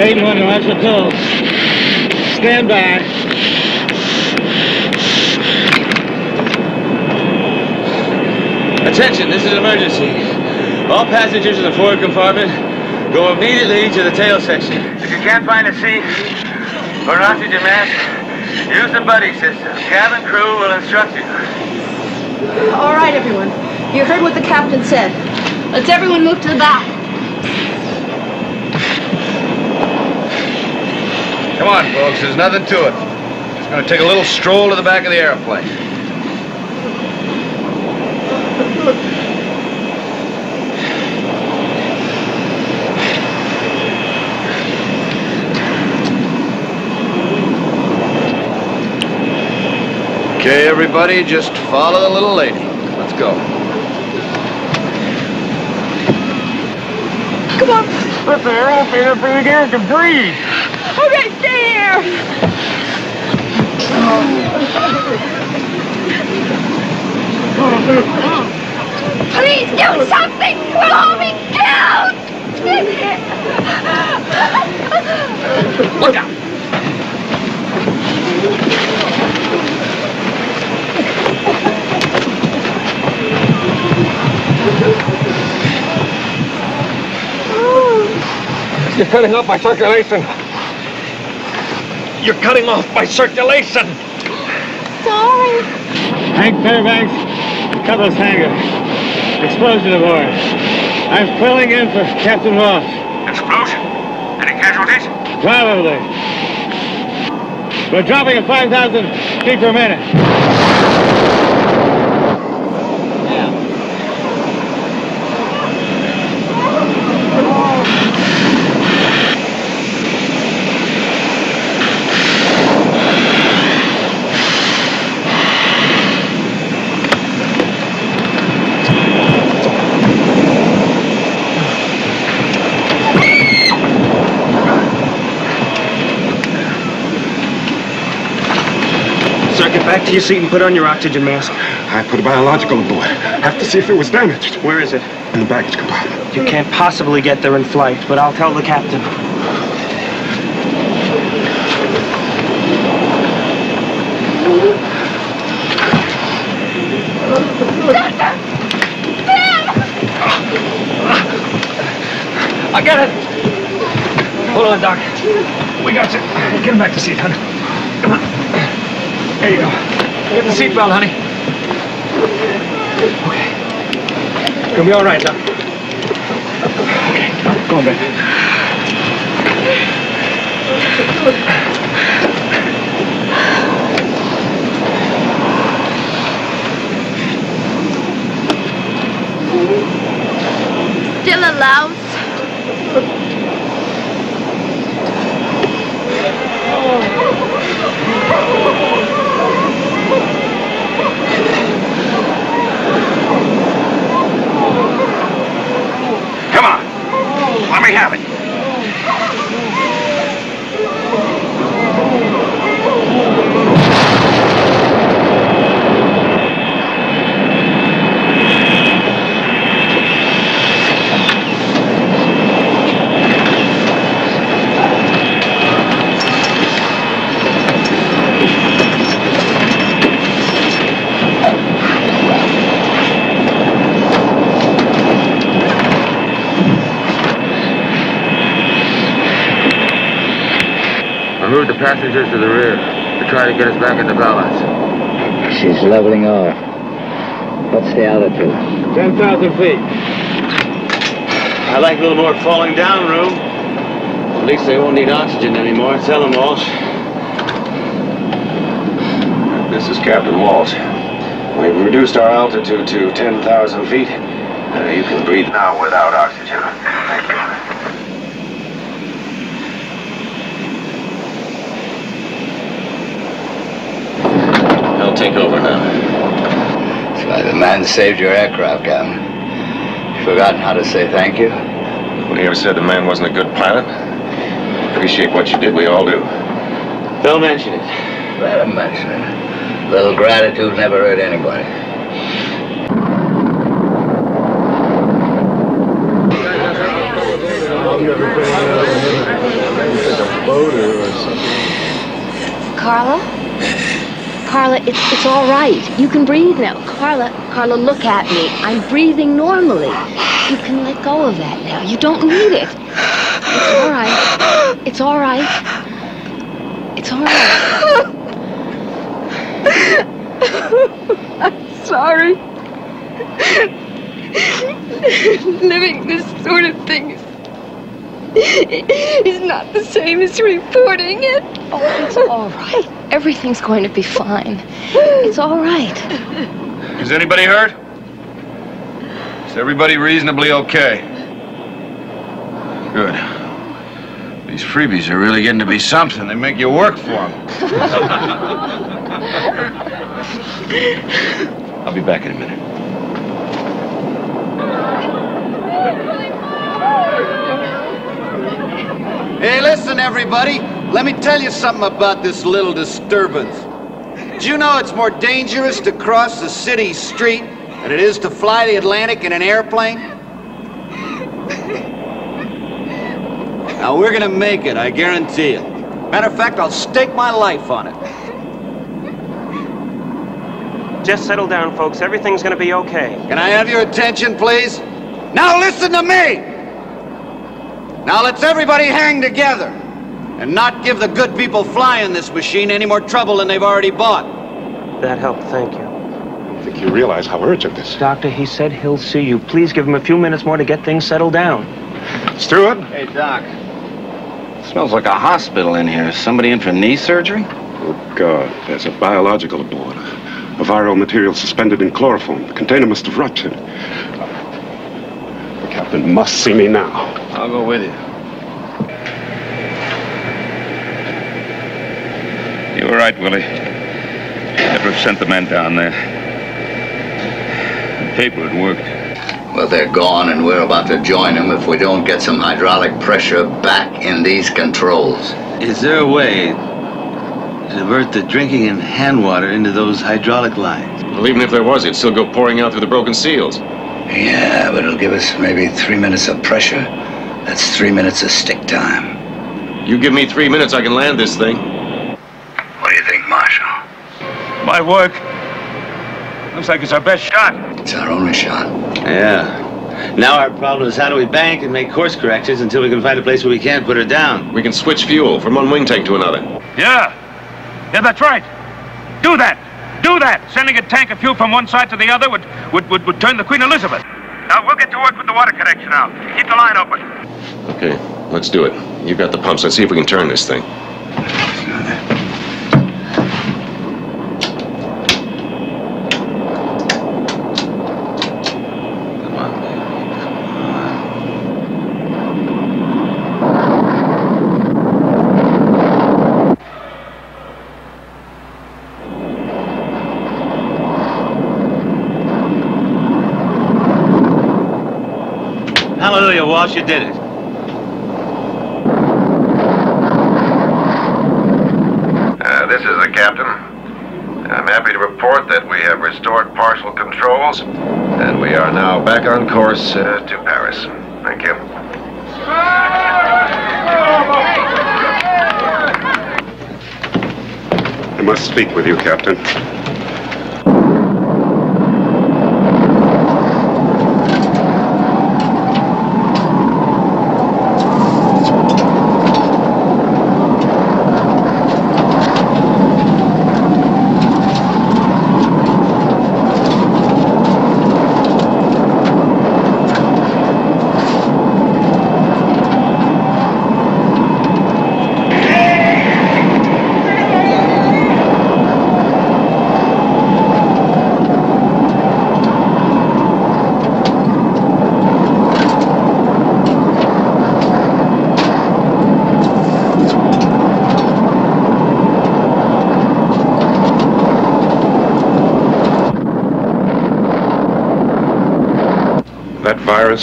Maiden One, that's a tow. Stand by. Attention, this is an emergency. All passengers in the forward compartment go immediately to the tail section. If you can't find a seat or an oxygen mask, use the buddy system. Cabin crew will instruct you. All right, everyone. You heard what the captain said. Let's everyone move to the back. Come on, folks. There's nothing to it. Just going to take a little stroll to the back of the airplane. Okay, everybody, just follow the little lady. Let's go. Come on. Let the air off here for you guys to breathe. Okay, stay here. Please do something. We'll all be killed. Look out. You're cutting off my circulation. You're cutting off my circulation. Sorry. Hank Fairbanks, Cutlass hangar. Explosion aboard. I'm filling in for Captain Walsh. Explosion? Any casualties? Probably. We're dropping at five thousand feet per minute. Back to your seat and put on your oxygen mask. I put a biological aboard. Have to see if it was damaged. Where is it? In the baggage compartment. You can't possibly get there in flight, but I'll tell the captain. Doctor! Sam! I got it! Hold on, Doc. We got you. Get him back to seat, honey. Come on. There you go. Get the seatbelt, honey. Okay. You're gonna be all right, Doc. Okay. Go on, baby. Still allows. Oh. Come on, let me have it. Move the passengers to the rear to try to get us back into balance. She's leveling off. What's the altitude? ten thousand feet. I'd like a little more falling down room. At least they won't need oxygen anymore. Tell them, Walsh. This is Captain Walsh. We've reduced our altitude to ten thousand feet. Uh, you can breathe now without oxygen. Thank you. I'll take over now. That's why the man saved your aircraft, Captain. You've forgotten how to say thank you? Nobody ever said the man wasn't a good pilot. Appreciate what you did, we all do. They'll mention it. Let them mention it. A little gratitude never hurt anybody. Carla, it's, it's all right. You can breathe now. Carla, Carla, look at me. I'm breathing normally. You can let go of that now. You don't need it. It's all right. It's all right. It's all right. I'm sorry. Living this sort of thing is It's not the same as reporting it. Oh, it's all right. Everything's going to be fine. It's all right. Is anybody hurt? Is everybody reasonably okay? Good. These freebies are really getting to be something. They make you work for them. I'll be back in a minute. Hey, listen, everybody. Let me tell you something about this little disturbance. Do you know it's more dangerous to cross the city street than it is to fly the Atlantic in an airplane? Now, we're gonna make it, I guarantee you. Matter of fact, I'll stake my life on it. Just settle down, folks. Everything's gonna be okay. Can I have your attention, please? Now listen to me! Now let's everybody hang together and not give the good people flying this machine any more trouble than they've already bought. That helped, thank you. I think you realize how urgent this is. Doctor, he said he'll see you. Please give him a few minutes more to get things settled down. Stewart? Hey, Doc. It smells like a hospital in here. Is somebody in for knee surgery? Oh, God, there's a biological aboard. A viral material suspended in chloroform. The container must have ruptured. The captain must see me now. I'll go with you. You were right, Willie. Never have sent the men down there. The paper had worked. Well, they're gone, and we're about to join them if we don't get some hydraulic pressure back in these controls. Is there a way to divert the drinking and hand water into those hydraulic lines? Well, even if there was, it'd still go pouring out through the broken seals. Yeah, but it'll give us maybe three minutes of pressure. That's three minutes of stick time. You give me three minutes, I can land this thing. What do you think, Marshal? My work. Looks like it's our best shot. It's our only shot. Yeah. Now our problem is how do we bank and make course corrections until we can find a place where we can't put her down. We can switch fuel from one wing tank to another. Yeah. Yeah, that's right. Do that. Do that. Sending a tank of fuel from one side to the other would, would, would, would turn the Queen Elizabeth. Now, we'll get to work with the water connection out. Keep the line open. Okay, let's do it. You've got the pumps. Let's see if we can turn this thing. Come on, baby. Come on. Hallelujah, Walsh, you did it. Restored partial controls, and we are now back on course uh, to Paris. Thank you. I must speak with you, Captain.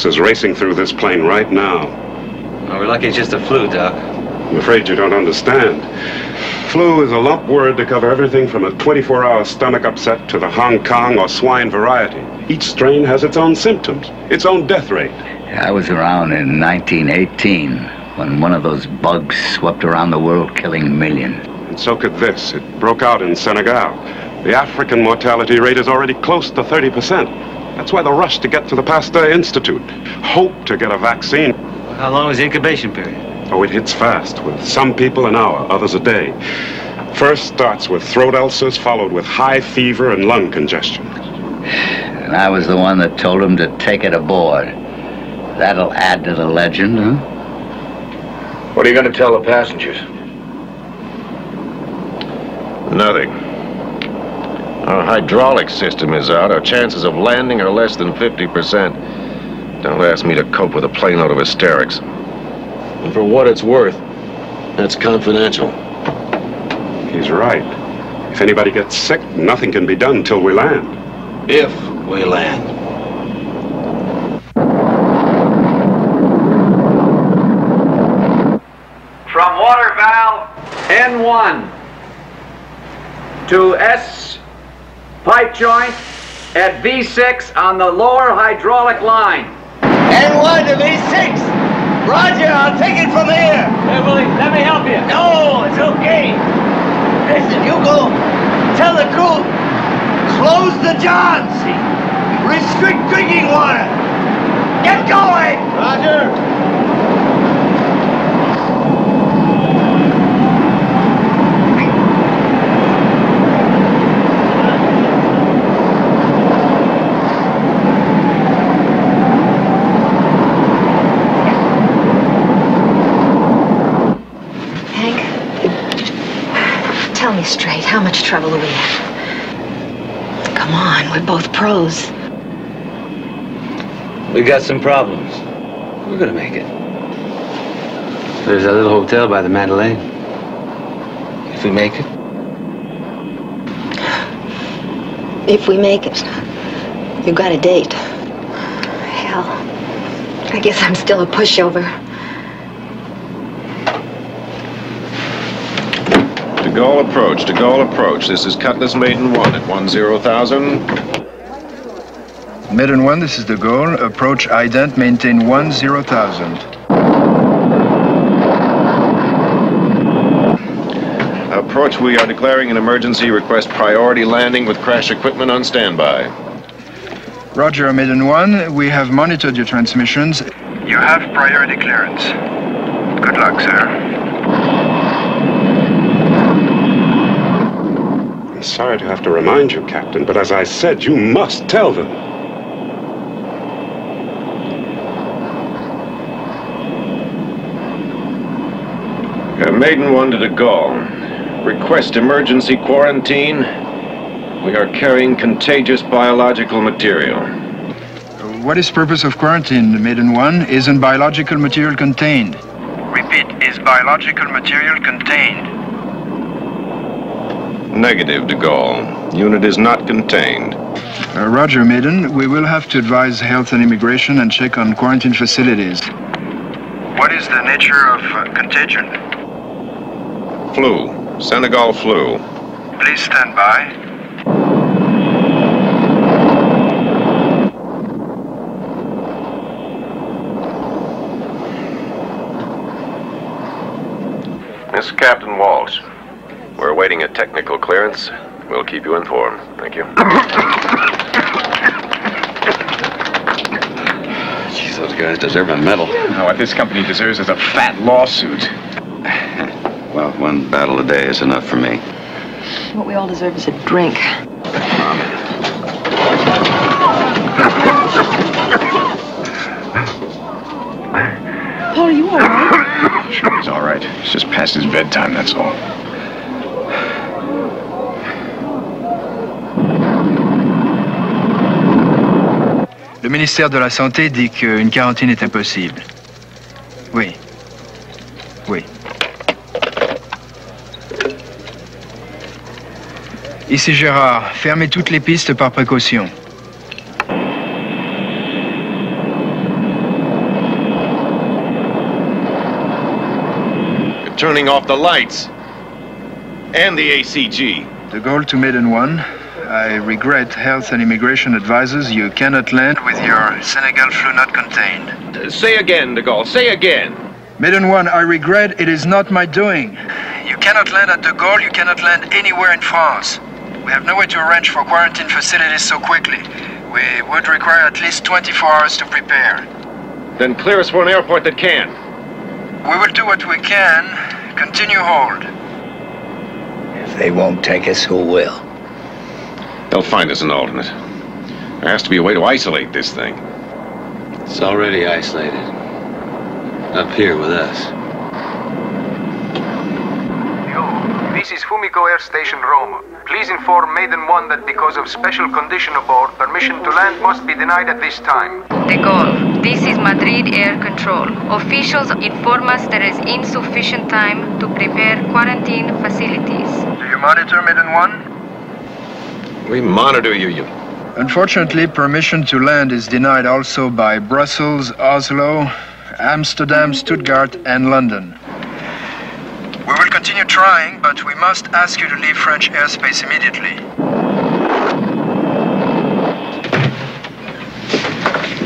Is racing through this plane right now. Well, we're lucky it's just a flu, Doc. I'm afraid you don't understand. Flu is a lump word to cover everything from a twenty-four hour stomach upset to the Hong Kong or swine variety. Each strain has its own symptoms, its own death rate. Yeah, I was around in nineteen eighteen when one of those bugs swept around the world, killing millions. And so could this. It broke out in Senegal. The African mortality rate is already close to thirty percent. That's why the rush to get to the Pasteur Institute. Hope to get a vaccine. How long is the incubation period? Oh, it hits fast, with some people an hour, others a day. First starts with throat ulcers, followed with high fever and lung congestion. And I was the one that told him to take it aboard. That'll add to the legend, huh? What are you going to tell the passengers? Nothing. Our hydraulic system is out. Our chances of landing are less than fifty percent. Don't ask me to cope with a plane load of hysterics. And for what it's worth, that's confidential. He's right. If anybody gets sick, nothing can be done till we land. If we land. From water valve N one to S pipe joint at V six on the lower hydraulic line. N one to V six. Roger, I'll take it from here. Hey, Willie, let me help you. No, it's okay. Listen, you go tell the crew, close the johns. Restrict drinking water. Get going. Roger. Straight. How much trouble are we in? Come on, we're both pros. We got some problems. We're gonna make it. There's that little hotel by the Madeleine. If we make it. If we make it. You got a date. Hell, I guess I'm still a pushover. De Gaulle approach, De Gaulle approach. This is Cutlass Maiden One at one zero thousand. Maiden One, this is De Gaulle. Approach ident, maintain one zero thousand. Approach, we are declaring an emergency. Request priority landing with crash equipment on standby. Roger, Maiden One. We have monitored your transmissions. You have priority clearance. Good luck, sir. I'm sorry to have to remind you, Captain, but as I said, you must tell them. Uh, Maiden One to De Gaulle. Request emergency quarantine. We are carrying contagious biological material. What is purpose of quarantine, Maiden One? Isn't biological material contained? Repeat, is biological material contained? Negative, De Gaulle. Unit is not contained. Uh, Roger, Maiden. We will have to advise Health and Immigration and check on quarantine facilities. What is the nature of uh, contagion? Flu. Senegal flu. Please stand by. This is Captain Walsh. We're awaiting a technical clearance. We'll keep you informed. Thank you. Jeez, those guys deserve a medal. No, what this company deserves is a fat lawsuit. Well, one battle a day is enough for me. What we all deserve is a drink. Mom. Paul, are you all right? Sure, he's all right. It's just past his bedtime, that's all. Le ministère de la Santé dit qu'une quarantine est impossible. Oui. Oui. Ici Gérard, fermez toutes les pistes par précaution. You're turning off the lights. And the A C G. De Gaulle to Maiden One. I regret, Health and Immigration advises you cannot land with your Senegal flu not contained. Uh, say again, De Gaulle, say again. Maiden One, I regret it is not my doing. You cannot land at De Gaulle, you cannot land anywhere in France. We have no way to arrange for quarantine facilities so quickly. We would require at least twenty-four hours to prepare. Then clear us for an airport that can. We will do what we can. Continue hold. If they won't take us, who will? They'll find us an alternate. There has to be a way to isolate this thing. It's already isolated. Up here with us. This is Fumiko Air Station, Rome. Please inform Maiden One that because of special condition aboard, permission to land must be denied at this time. De Gaulle, this is Madrid Air Control. Officials inform us there is insufficient time to prepare quarantine facilities. Do you monitor, Maiden One? We monitor you, you... Unfortunately, permission to land is denied also by Brussels, Oslo, Amsterdam, Stuttgart, and London. We will continue trying, but we must ask you to leave French airspace immediately.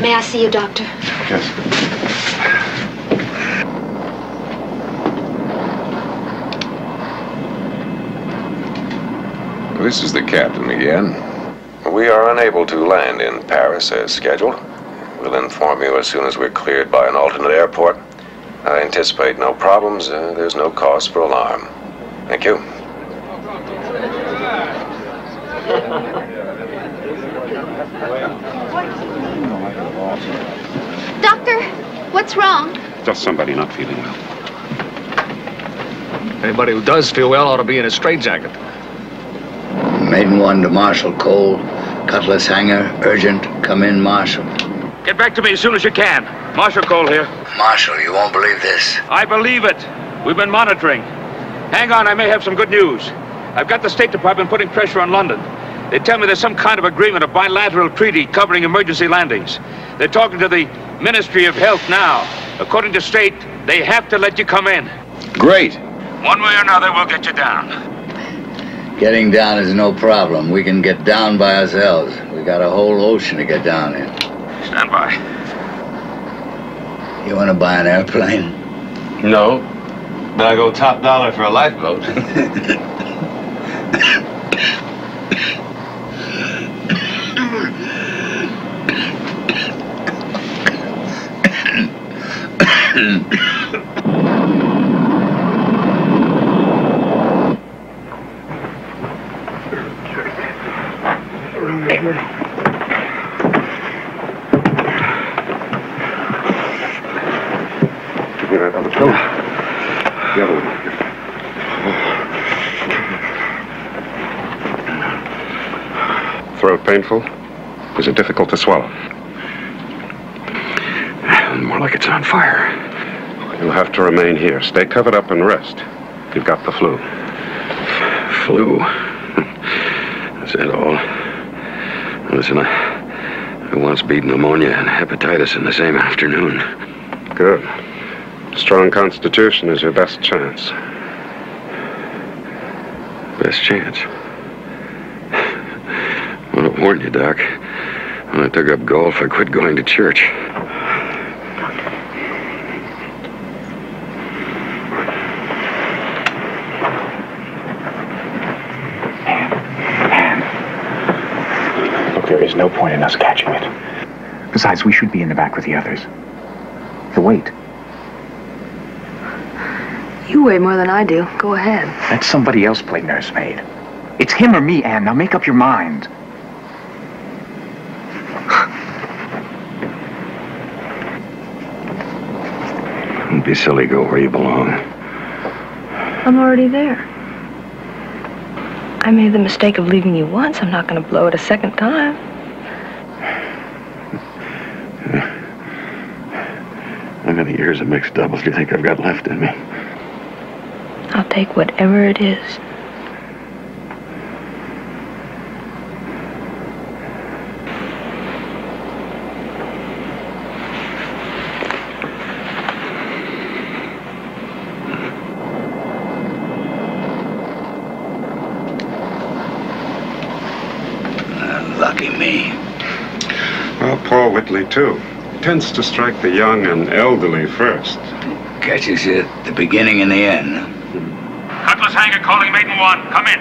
May I see you, Doctor? Yes. This is the captain again. We are unable to land in Paris as scheduled. We'll inform you as soon as we're cleared by an alternate airport. I anticipate no problems. Uh, there's no cause for alarm. Thank you. Doctor, what's wrong? Just somebody not feeling well. Anybody who does feel well ought to be in a straitjacket. Maiden One to Marshall, Cole. Cutlass hangar, urgent. Come in, Marshall. Get back to me as soon as you can. Marshall Cole here. Marshall, you won't believe this. I believe it. We've been monitoring. Hang on, I may have some good news. I've got the State Department putting pressure on London. They tell me there's some kind of agreement, a bilateral treaty covering emergency landings. They're talking to the Ministry of Health now. According to state, they have to let you come in. Great. One way or another, we'll get you down. Getting down is no problem. We can get down by ourselves. We got a whole ocean to get down in. Stand by. You want to buy an airplane? No, but I go top dollar for a lifeboat. Throat painful? Is it difficult to swallow? More like it's on fire. You'll have to remain here. Stay covered up and rest. You've got the flu. Flu? Is that all? Listen, I, I once beat pneumonia and hepatitis in the same afternoon. Good. Strong constitution is your best chance. Best chance. I want to warn you, Doc. When I took up golf, I quit going to church. Look, there is no point in us catching it. Besides, we should be in the back with the others. The weight. You weigh more than I do. Go ahead. Let somebody else play nursemaid. It's him or me, Anne. Now make up your mind. Don't be silly. Go where you belong. I'm already there. I made the mistake of leaving you once. I'm not going to blow it a second time. How many years of mixed doubles do you think I've got left in me? I'll take whatever it is. Uh, lucky me. Well, poor Whitley, too. He tends to strike the young and elderly first. Catches you at the beginning and the end. Cutlass hangar calling Maiden One. Come in.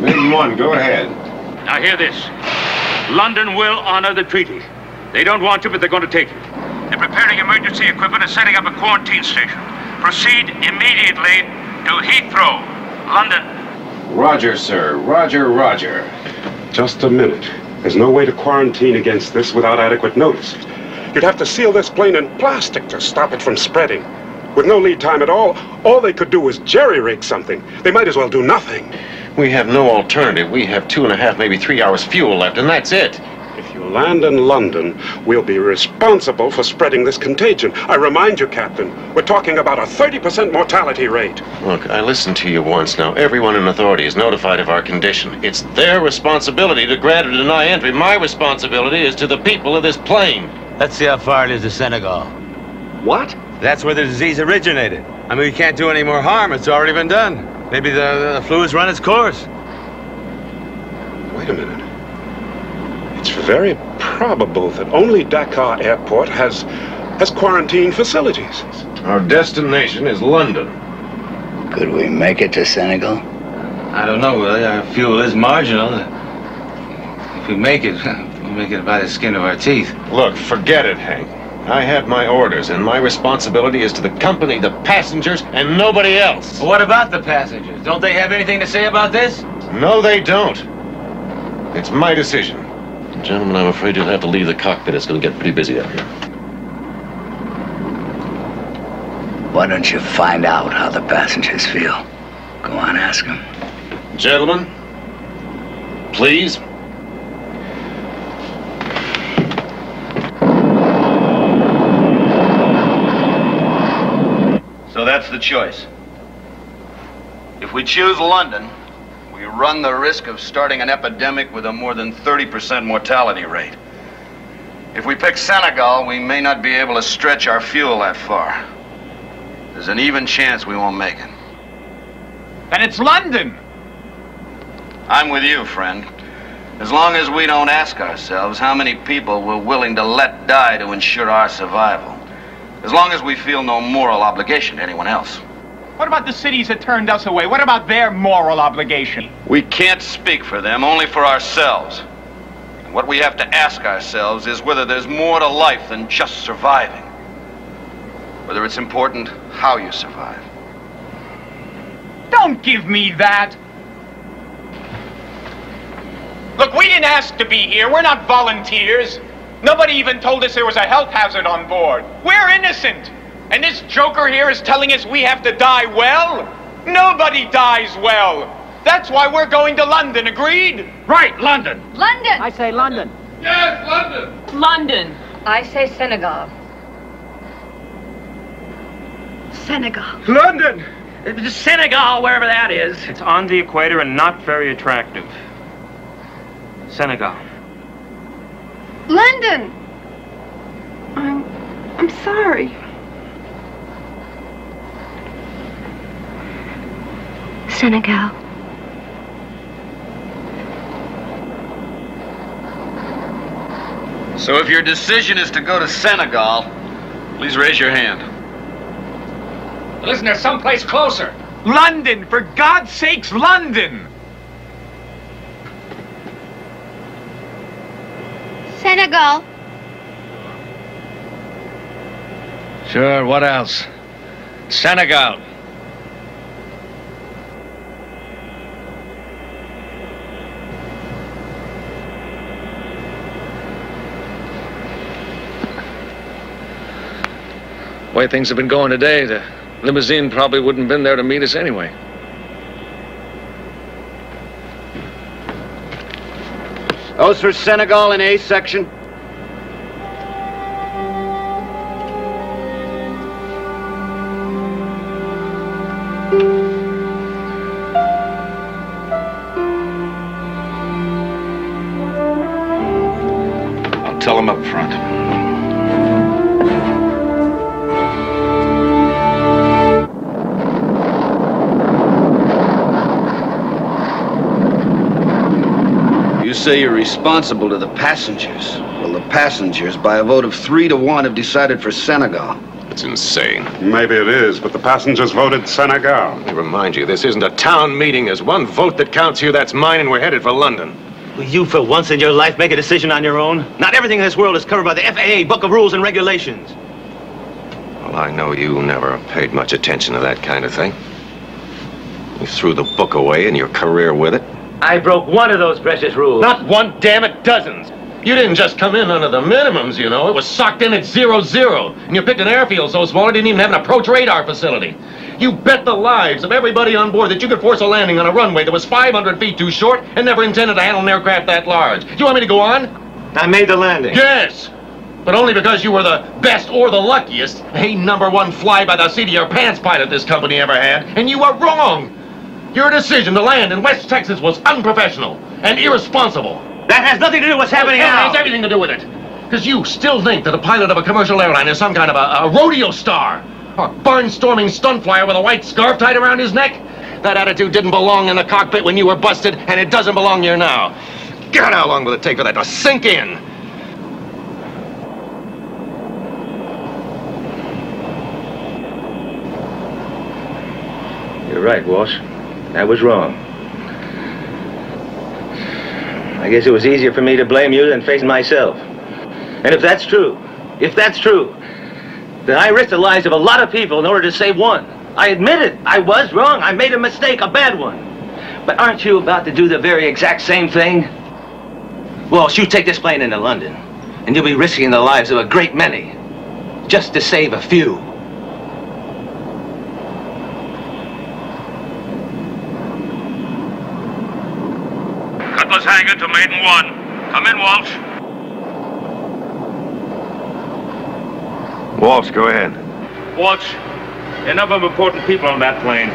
Maiden One, go ahead. Now hear this. London will honor the treaty. They don't want you, but they're going to take you. They're preparing emergency equipment and setting up a quarantine station. Proceed immediately to Heathrow, London. Roger, sir. Roger, roger. Just a minute. There's no way to quarantine against this without adequate notice. You'd have to seal this plane in plastic to stop it from spreading. With no lead time at all, all they could do was jerry-rig something. They might as well do nothing. We have no alternative. We have two and a half, maybe three hours fuel left, and that's it. If you land in London, we'll be responsible for spreading this contagion. I remind you, Captain, we're talking about a thirty percent mortality rate. Look, I listened to you once now. Everyone in authority is notified of our condition. It's their responsibility to grant or deny entry. My responsibility is to the people of this plane. Let's see how far it is to Senegal. What? That's where the disease originated. I mean, we can't do any more harm. It's already been done. Maybe the, the flu has run its course. Wait a minute. It's very probable that only Dakar Airport has, has quarantine facilities. Our destination is London. Could we make it to Senegal? I don't know, Willie. Our fuel is marginal. If we make it... make it by the skin of our teeth. Look, forget it, Hank. I have my orders, and my responsibility is to the company, the passengers, and nobody else. Well, what about the passengers? Don't they have anything to say about this? No, they don't. It's my decision. Gentlemen, I'm afraid you'll have to leave the cockpit. It's going to get pretty busy out here. Why don't you find out how the passengers feel? Go on, ask them. Gentlemen, please. So that's the choice. If we choose London, we run the risk of starting an epidemic with a more than thirty percent mortality rate. If we pick Senegal, we may not be able to stretch our fuel that far. There's an even chance we won't make it. And it's London! I'm with you, friend. As long as we don't ask ourselves how many people we're willing to let die to ensure our survival. As long as we feel no moral obligation to anyone else. What about the cities that turned us away? What about their moral obligation? We can't speak for them, only for ourselves. And what we have to ask ourselves is whether there's more to life than just surviving. Whether it's important how you survive. Don't give me that! Look, we didn't ask to be here. We're not volunteers. Nobody even told us there was a health hazard on board. We're innocent. And this joker here is telling us we have to die well? Nobody dies well. That's why we're going to London, agreed? Right, London. London. I say London. Yes, London. London. I say Senegal. Senegal. London. Senegal, wherever that is. It's on the equator and not very attractive. Senegal. London! I'm... I'm sorry. Senegal. So if your decision is to go to Senegal, please raise your hand. Listen, there's someplace closer. London! For God's sakes, London! Senegal. Sure, what else? Senegal. The way things have been going today, the limousine probably wouldn't have been there to meet us anyway. Those for Senegal in A section. I'll tell them up front. Say you're responsible to the passengers. Well, the passengers, by a vote of three to one, have decided for Senegal. It's insane. Maybe it is, but the passengers voted Senegal. Let me remind you, this isn't a town meeting. There's one vote that counts here, that's mine, and we're headed for London. Will you, for once in your life, make a decision on your own? Not everything in this world is covered by the F A A book of rules and regulations. Well, I know you never paid much attention to that kind of thing. You threw the book away and your career with it. I broke one of those precious rules. Not one, damn it, dozens. You didn't just come in under the minimums, you know. It was socked in at zero zero. And you picked an airfield so small it didn't even have an approach radar facility. You bet the lives of everybody on board that you could force a landing on a runway that was five hundred feet too short and never intended to handle an aircraft that large. You want me to go on? I made the landing. Yes, but only because you were the best or the luckiest, hey, number one fly by the seat of your pants pilot this company ever had, and you were wrong. Your decision to land in West Texas was unprofessional and irresponsible. That has nothing to do with what's happening now. It has everything to do with it. Because you still think that a pilot of a commercial airline is some kind of a, a rodeo star. Or a barnstorming stunt flyer with a white scarf tied around his neck. That attitude didn't belong in the cockpit when you were busted, and it doesn't belong here now. God, how long will it take for that to sink in? You're right, Walsh. I was wrong. I guess it was easier for me to blame you than face myself. And if that's true, if that's true, then I risked the lives of a lot of people in order to save one. I admit it. I was wrong. I made a mistake, a bad one. But aren't you about to do the very exact same thing? Walsh, you take this plane into London, and you'll be risking the lives of a great many, just to save a few. Cutlass hangar to Maiden One. Come in, Walsh. Walsh, go ahead. Walsh, there are a number of important people on that plane.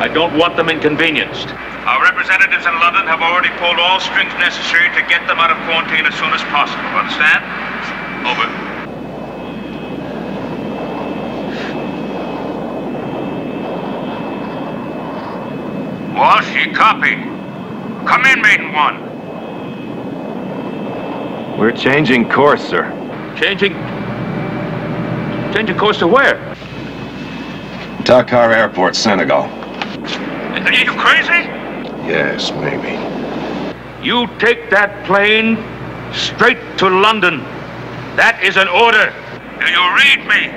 I don't want them inconvenienced. Our representatives in London have already pulled all strings necessary to get them out of quarantine as soon as possible. Understand? Over. Walsh, you copy? Come in, Maiden One. We're changing course, sir. Changing? Changing course to where? Dakar Airport, Senegal. Are you crazy? Yes, maybe. You take that plane straight to London. That is an order. Do you read me?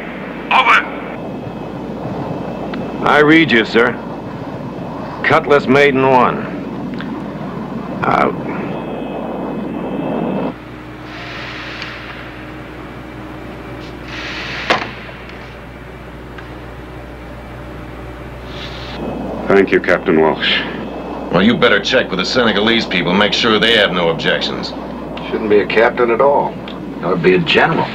Over. I read you, sir. Cutlass Maiden One. Out. Thank you, Captain Walsh. Well, you better check with the Senegalese people, make sure they have no objections. Shouldn't be a captain at all. Ought to be a general.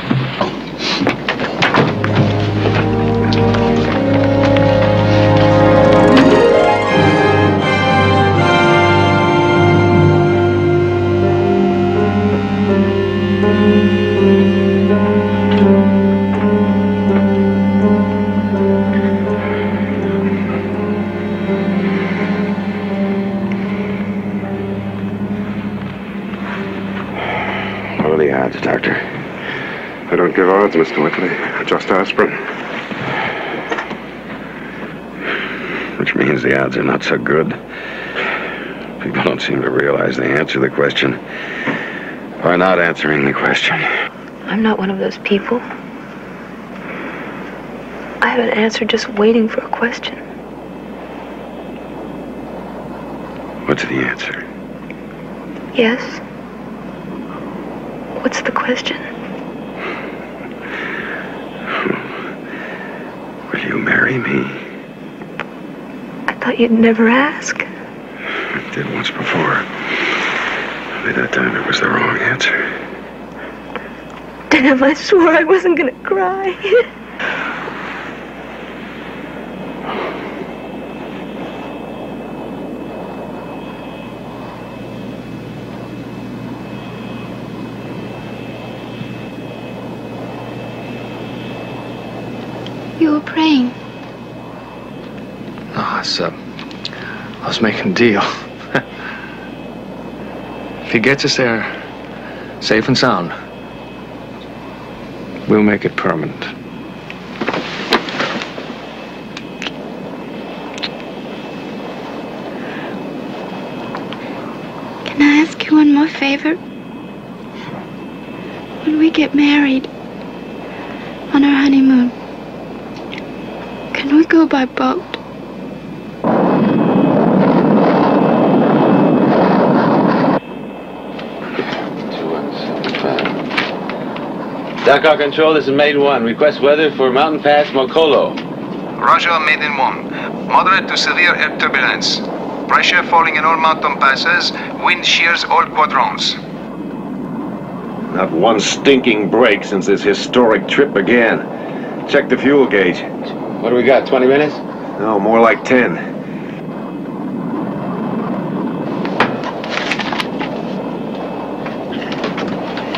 Mister Whitley, just aspirin. Which means the odds are not so good. People don't seem to realize the answer to the question. Or not answering the question. I'm not one of those people. I have an answer just waiting for a question. What's the answer? Yes. What's the question? Marry me. I thought you'd never ask. I did once before. Only that time it was the wrong answer. Damn, I swore I wasn't gonna cry. You were praying. No, it's, uh, I was making a deal. If he gets us there safe and sound, we'll make it permanent. favor? When we get married on our honeymoon, can we go by boat? Dakar Control, this is Maiden One. Request weather for Mountain Pass, Mokolo. Roger, Maiden One. Moderate to severe air turbulence. Pressure falling in all mountain passes. Wind shears all quadrants. Not one stinking break since this historic trip began. Check the fuel gauge. What do we got, twenty minutes? No, more like ten.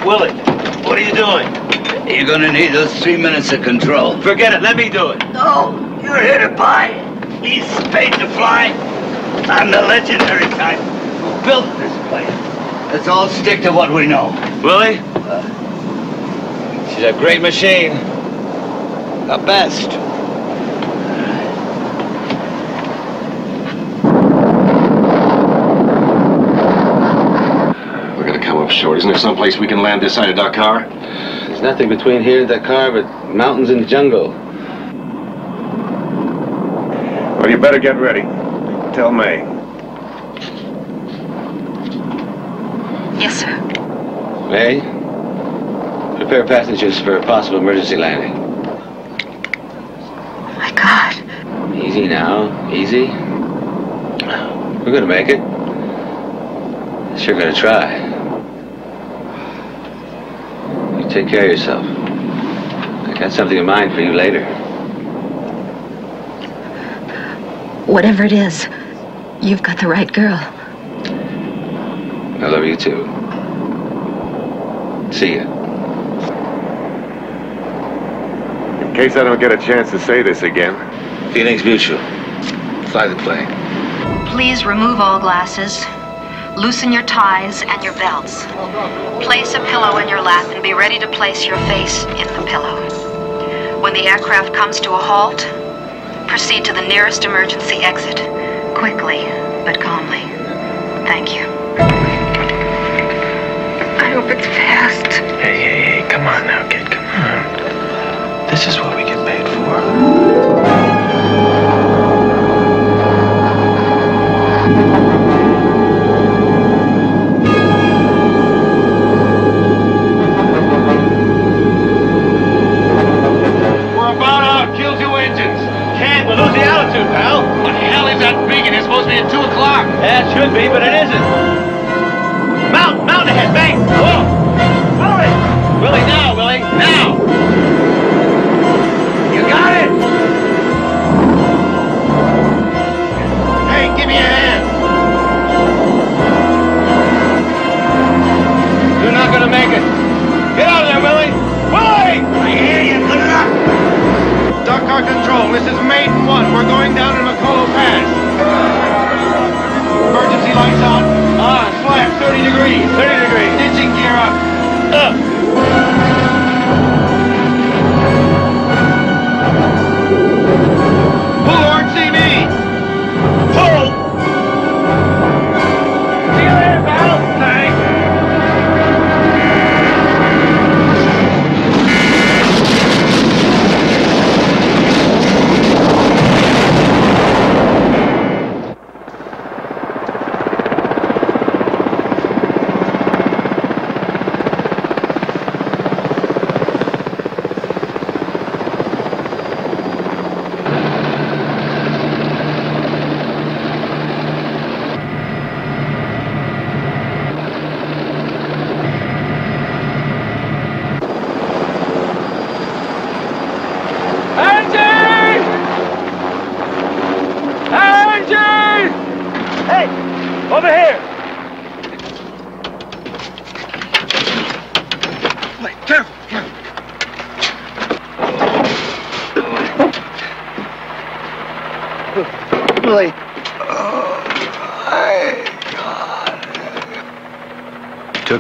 Willie, what are you doing? You're gonna need those three minutes of control. Forget it, let me do it. No, you're here to buy. He's paid to fly. I'm the legendary type who built this place. Let's all stick to what we know. Willie? Uh, she's a great machine. The best. We're gonna come up short. Isn't there someplace we can land this side of Dakar? There's nothing between here and Dakar but mountains and jungle. Well, you better get ready. Tell May. Yes, sir. May, prepare passengers for a possible emergency landing. Oh my God. Easy now, easy. We're gonna make it. Sure gonna try. Take care of yourself. I got something in mind for you later. Whatever it is, you've got the right girl. I love you too. See ya. In case I don't get a chance to say this again. Feelings mutual. Fly the plane. Please remove all glasses. Loosen your ties and your belts. Place a pillow in your lap and be ready to place your face in the pillow. When the aircraft comes to a halt, proceed to the nearest emergency exit, quickly but calmly. Thank you. I hope it's fast. Hey, hey, hey, come on now, kid, come on. This is what we get paid for. Yeah, it should be, but it isn't. Mount! Mount ahead! Bang! Whoa! Hurry! Willie, now, Willie! Now! You got it! Hey, give me a hand! You're not gonna make it. Get out of there, Willie! Willie! I hear you. Put it up! Dakar Control, this is Maiden One. We're going down in Mokolo Pass. Emergency lights on. Ah, slap, thirty degrees. thirty degrees. Engine gear up. Up. Pull R C B. Pull. See you later, pal. Thanks.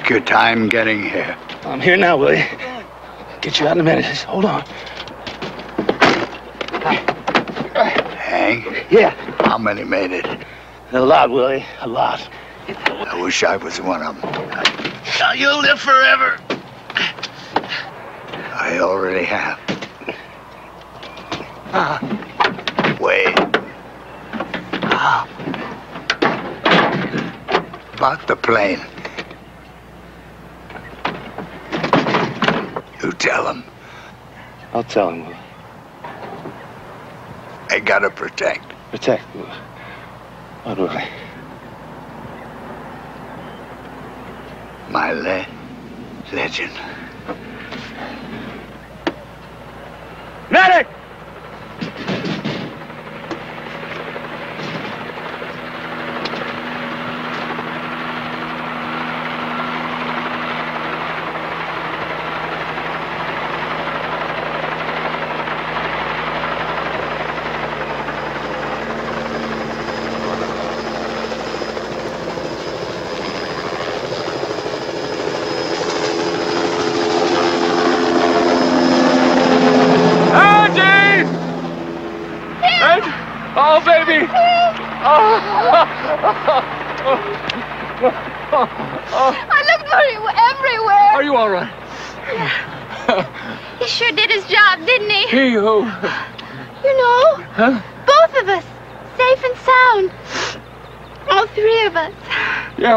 Your time getting here. I'm here now, Willie. Get you out in a minute. Just hold on. Hank? Yeah. How many made it? A lot, Willie. A lot. I wish I was one of them. Now you'll live forever. I already have. Uh, Wait. Uh, about the plane. You tell him. I'll tell him. I gotta protect. Protect? What, Willie? My le legend. Medic!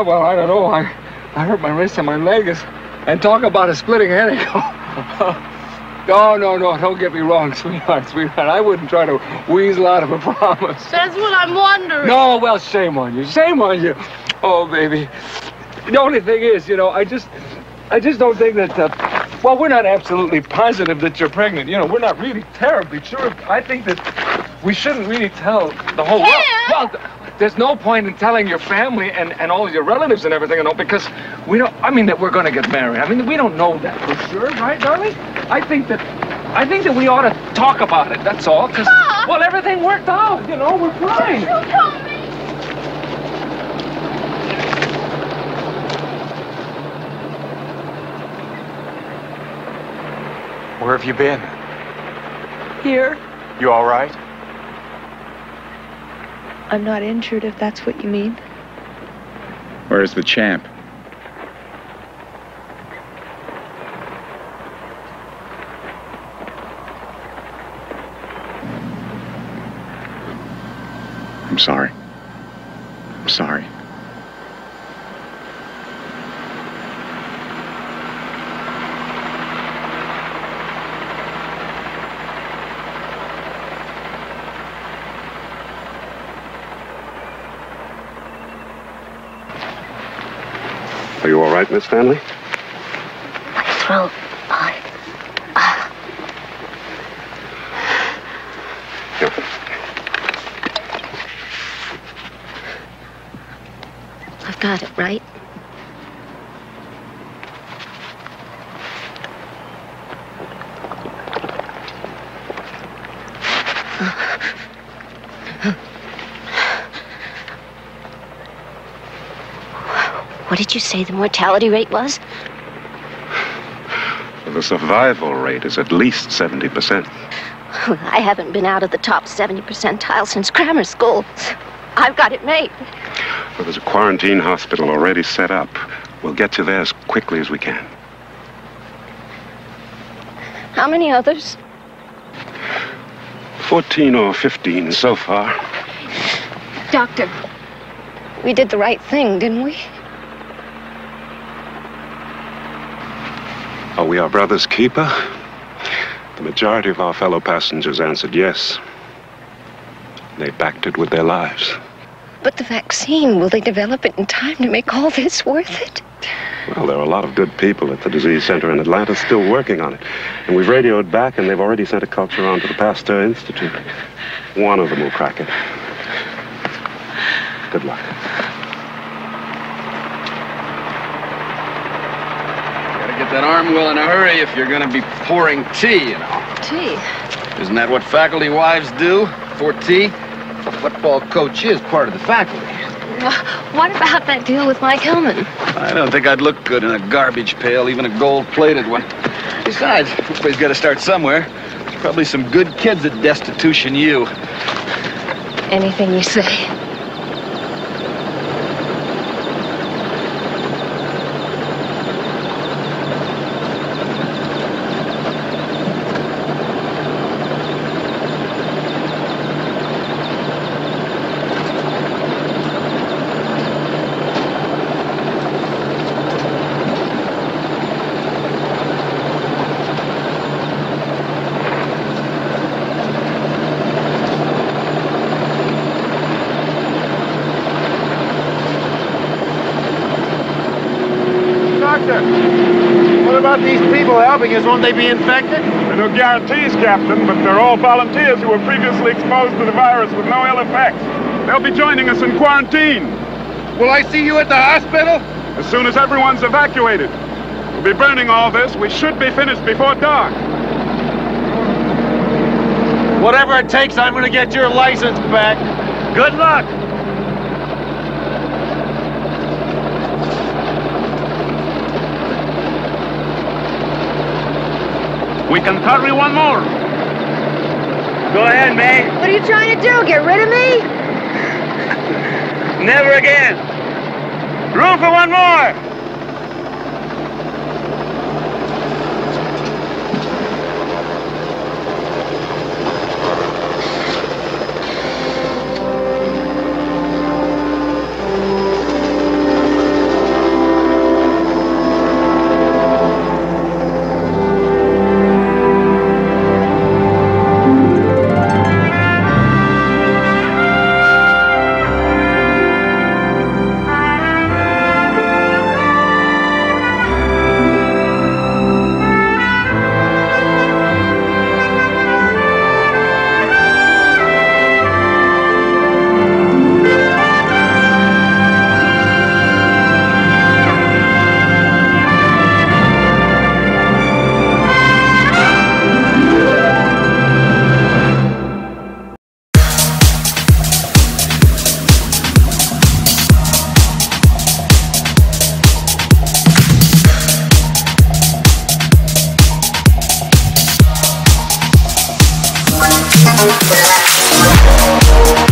Well, I don't know. I, I hurt my wrist and my leg is... And talk about a splitting headache. Oh, no, no, don't get me wrong, sweetheart, sweetheart. I wouldn't try to weasel out of a promise. That's what I'm wondering. No, well, shame on you. Shame on you. Oh, baby. The only thing is, you know, I just... I just don't think that... Uh, well, we're not absolutely positive that you're pregnant. You know, we're not really terribly sure. I think that we shouldn't really tell the whole world. Well, there's no point in telling your family and, and all your relatives and everything, you know, because we don't, I mean, that we're going to get married. I mean, we don't know that for sure, right, darling? I think that, I think that we ought to talk about it, that's all, because, well, everything worked out, you know, we're fine. Don't tell me. Where have you been? Here. You all right? I'm not injured, if that's what you mean. Where's the champ? I'm sorry. I'm sorry. Are you all right, Miss Stanley? My throat. I... Uh... Here. I've got it, right? What did you say the mortality rate was? The survival rate is at least seventy percent. Well, I haven't been out of the top seventy percentile since grammar school. I've got it made. Well, there's a quarantine hospital already set up. We'll get you there as quickly as we can. How many others? fourteen or fifteen so far. Doctor, we did the right thing, didn't we? Are we our brother's keeper? The majority of our fellow passengers answered yes. They backed it with their lives. But the vaccine, will they develop it in time to make all this worth it? Well, there are a lot of good people at the disease center in Atlanta still working on it. And we've radioed back and they've already sent a culture on to the Pasteur Institute. One of them will crack it. Good luck. That arm will in a hurry if you're going to be pouring tea, you know. Tea? Isn't that what faculty wives do, for tea? The football coach is part of the faculty. Well, what about that deal with Mike Hellman? I don't think I'd look good in a garbage pail, even a gold-plated one. Besides, everybody's got to start somewhere. There's probably some good kids at Destitution U. Anything you say. Doctor, what about these people helping us? Won't they be infected? There are no guarantees, Captain, but they're all volunteers who were previously exposed to the virus with no ill effects. They'll be joining us in quarantine. Will I see you at the hospital? As soon as everyone's evacuated. We'll be burning all this. We should be finished before dark. Whatever it takes, I'm going to get your license back. Good luck. We can carry one more. Go ahead, May. What are you trying to do? Get rid of me? Never again. Room for one more. We'll be right back.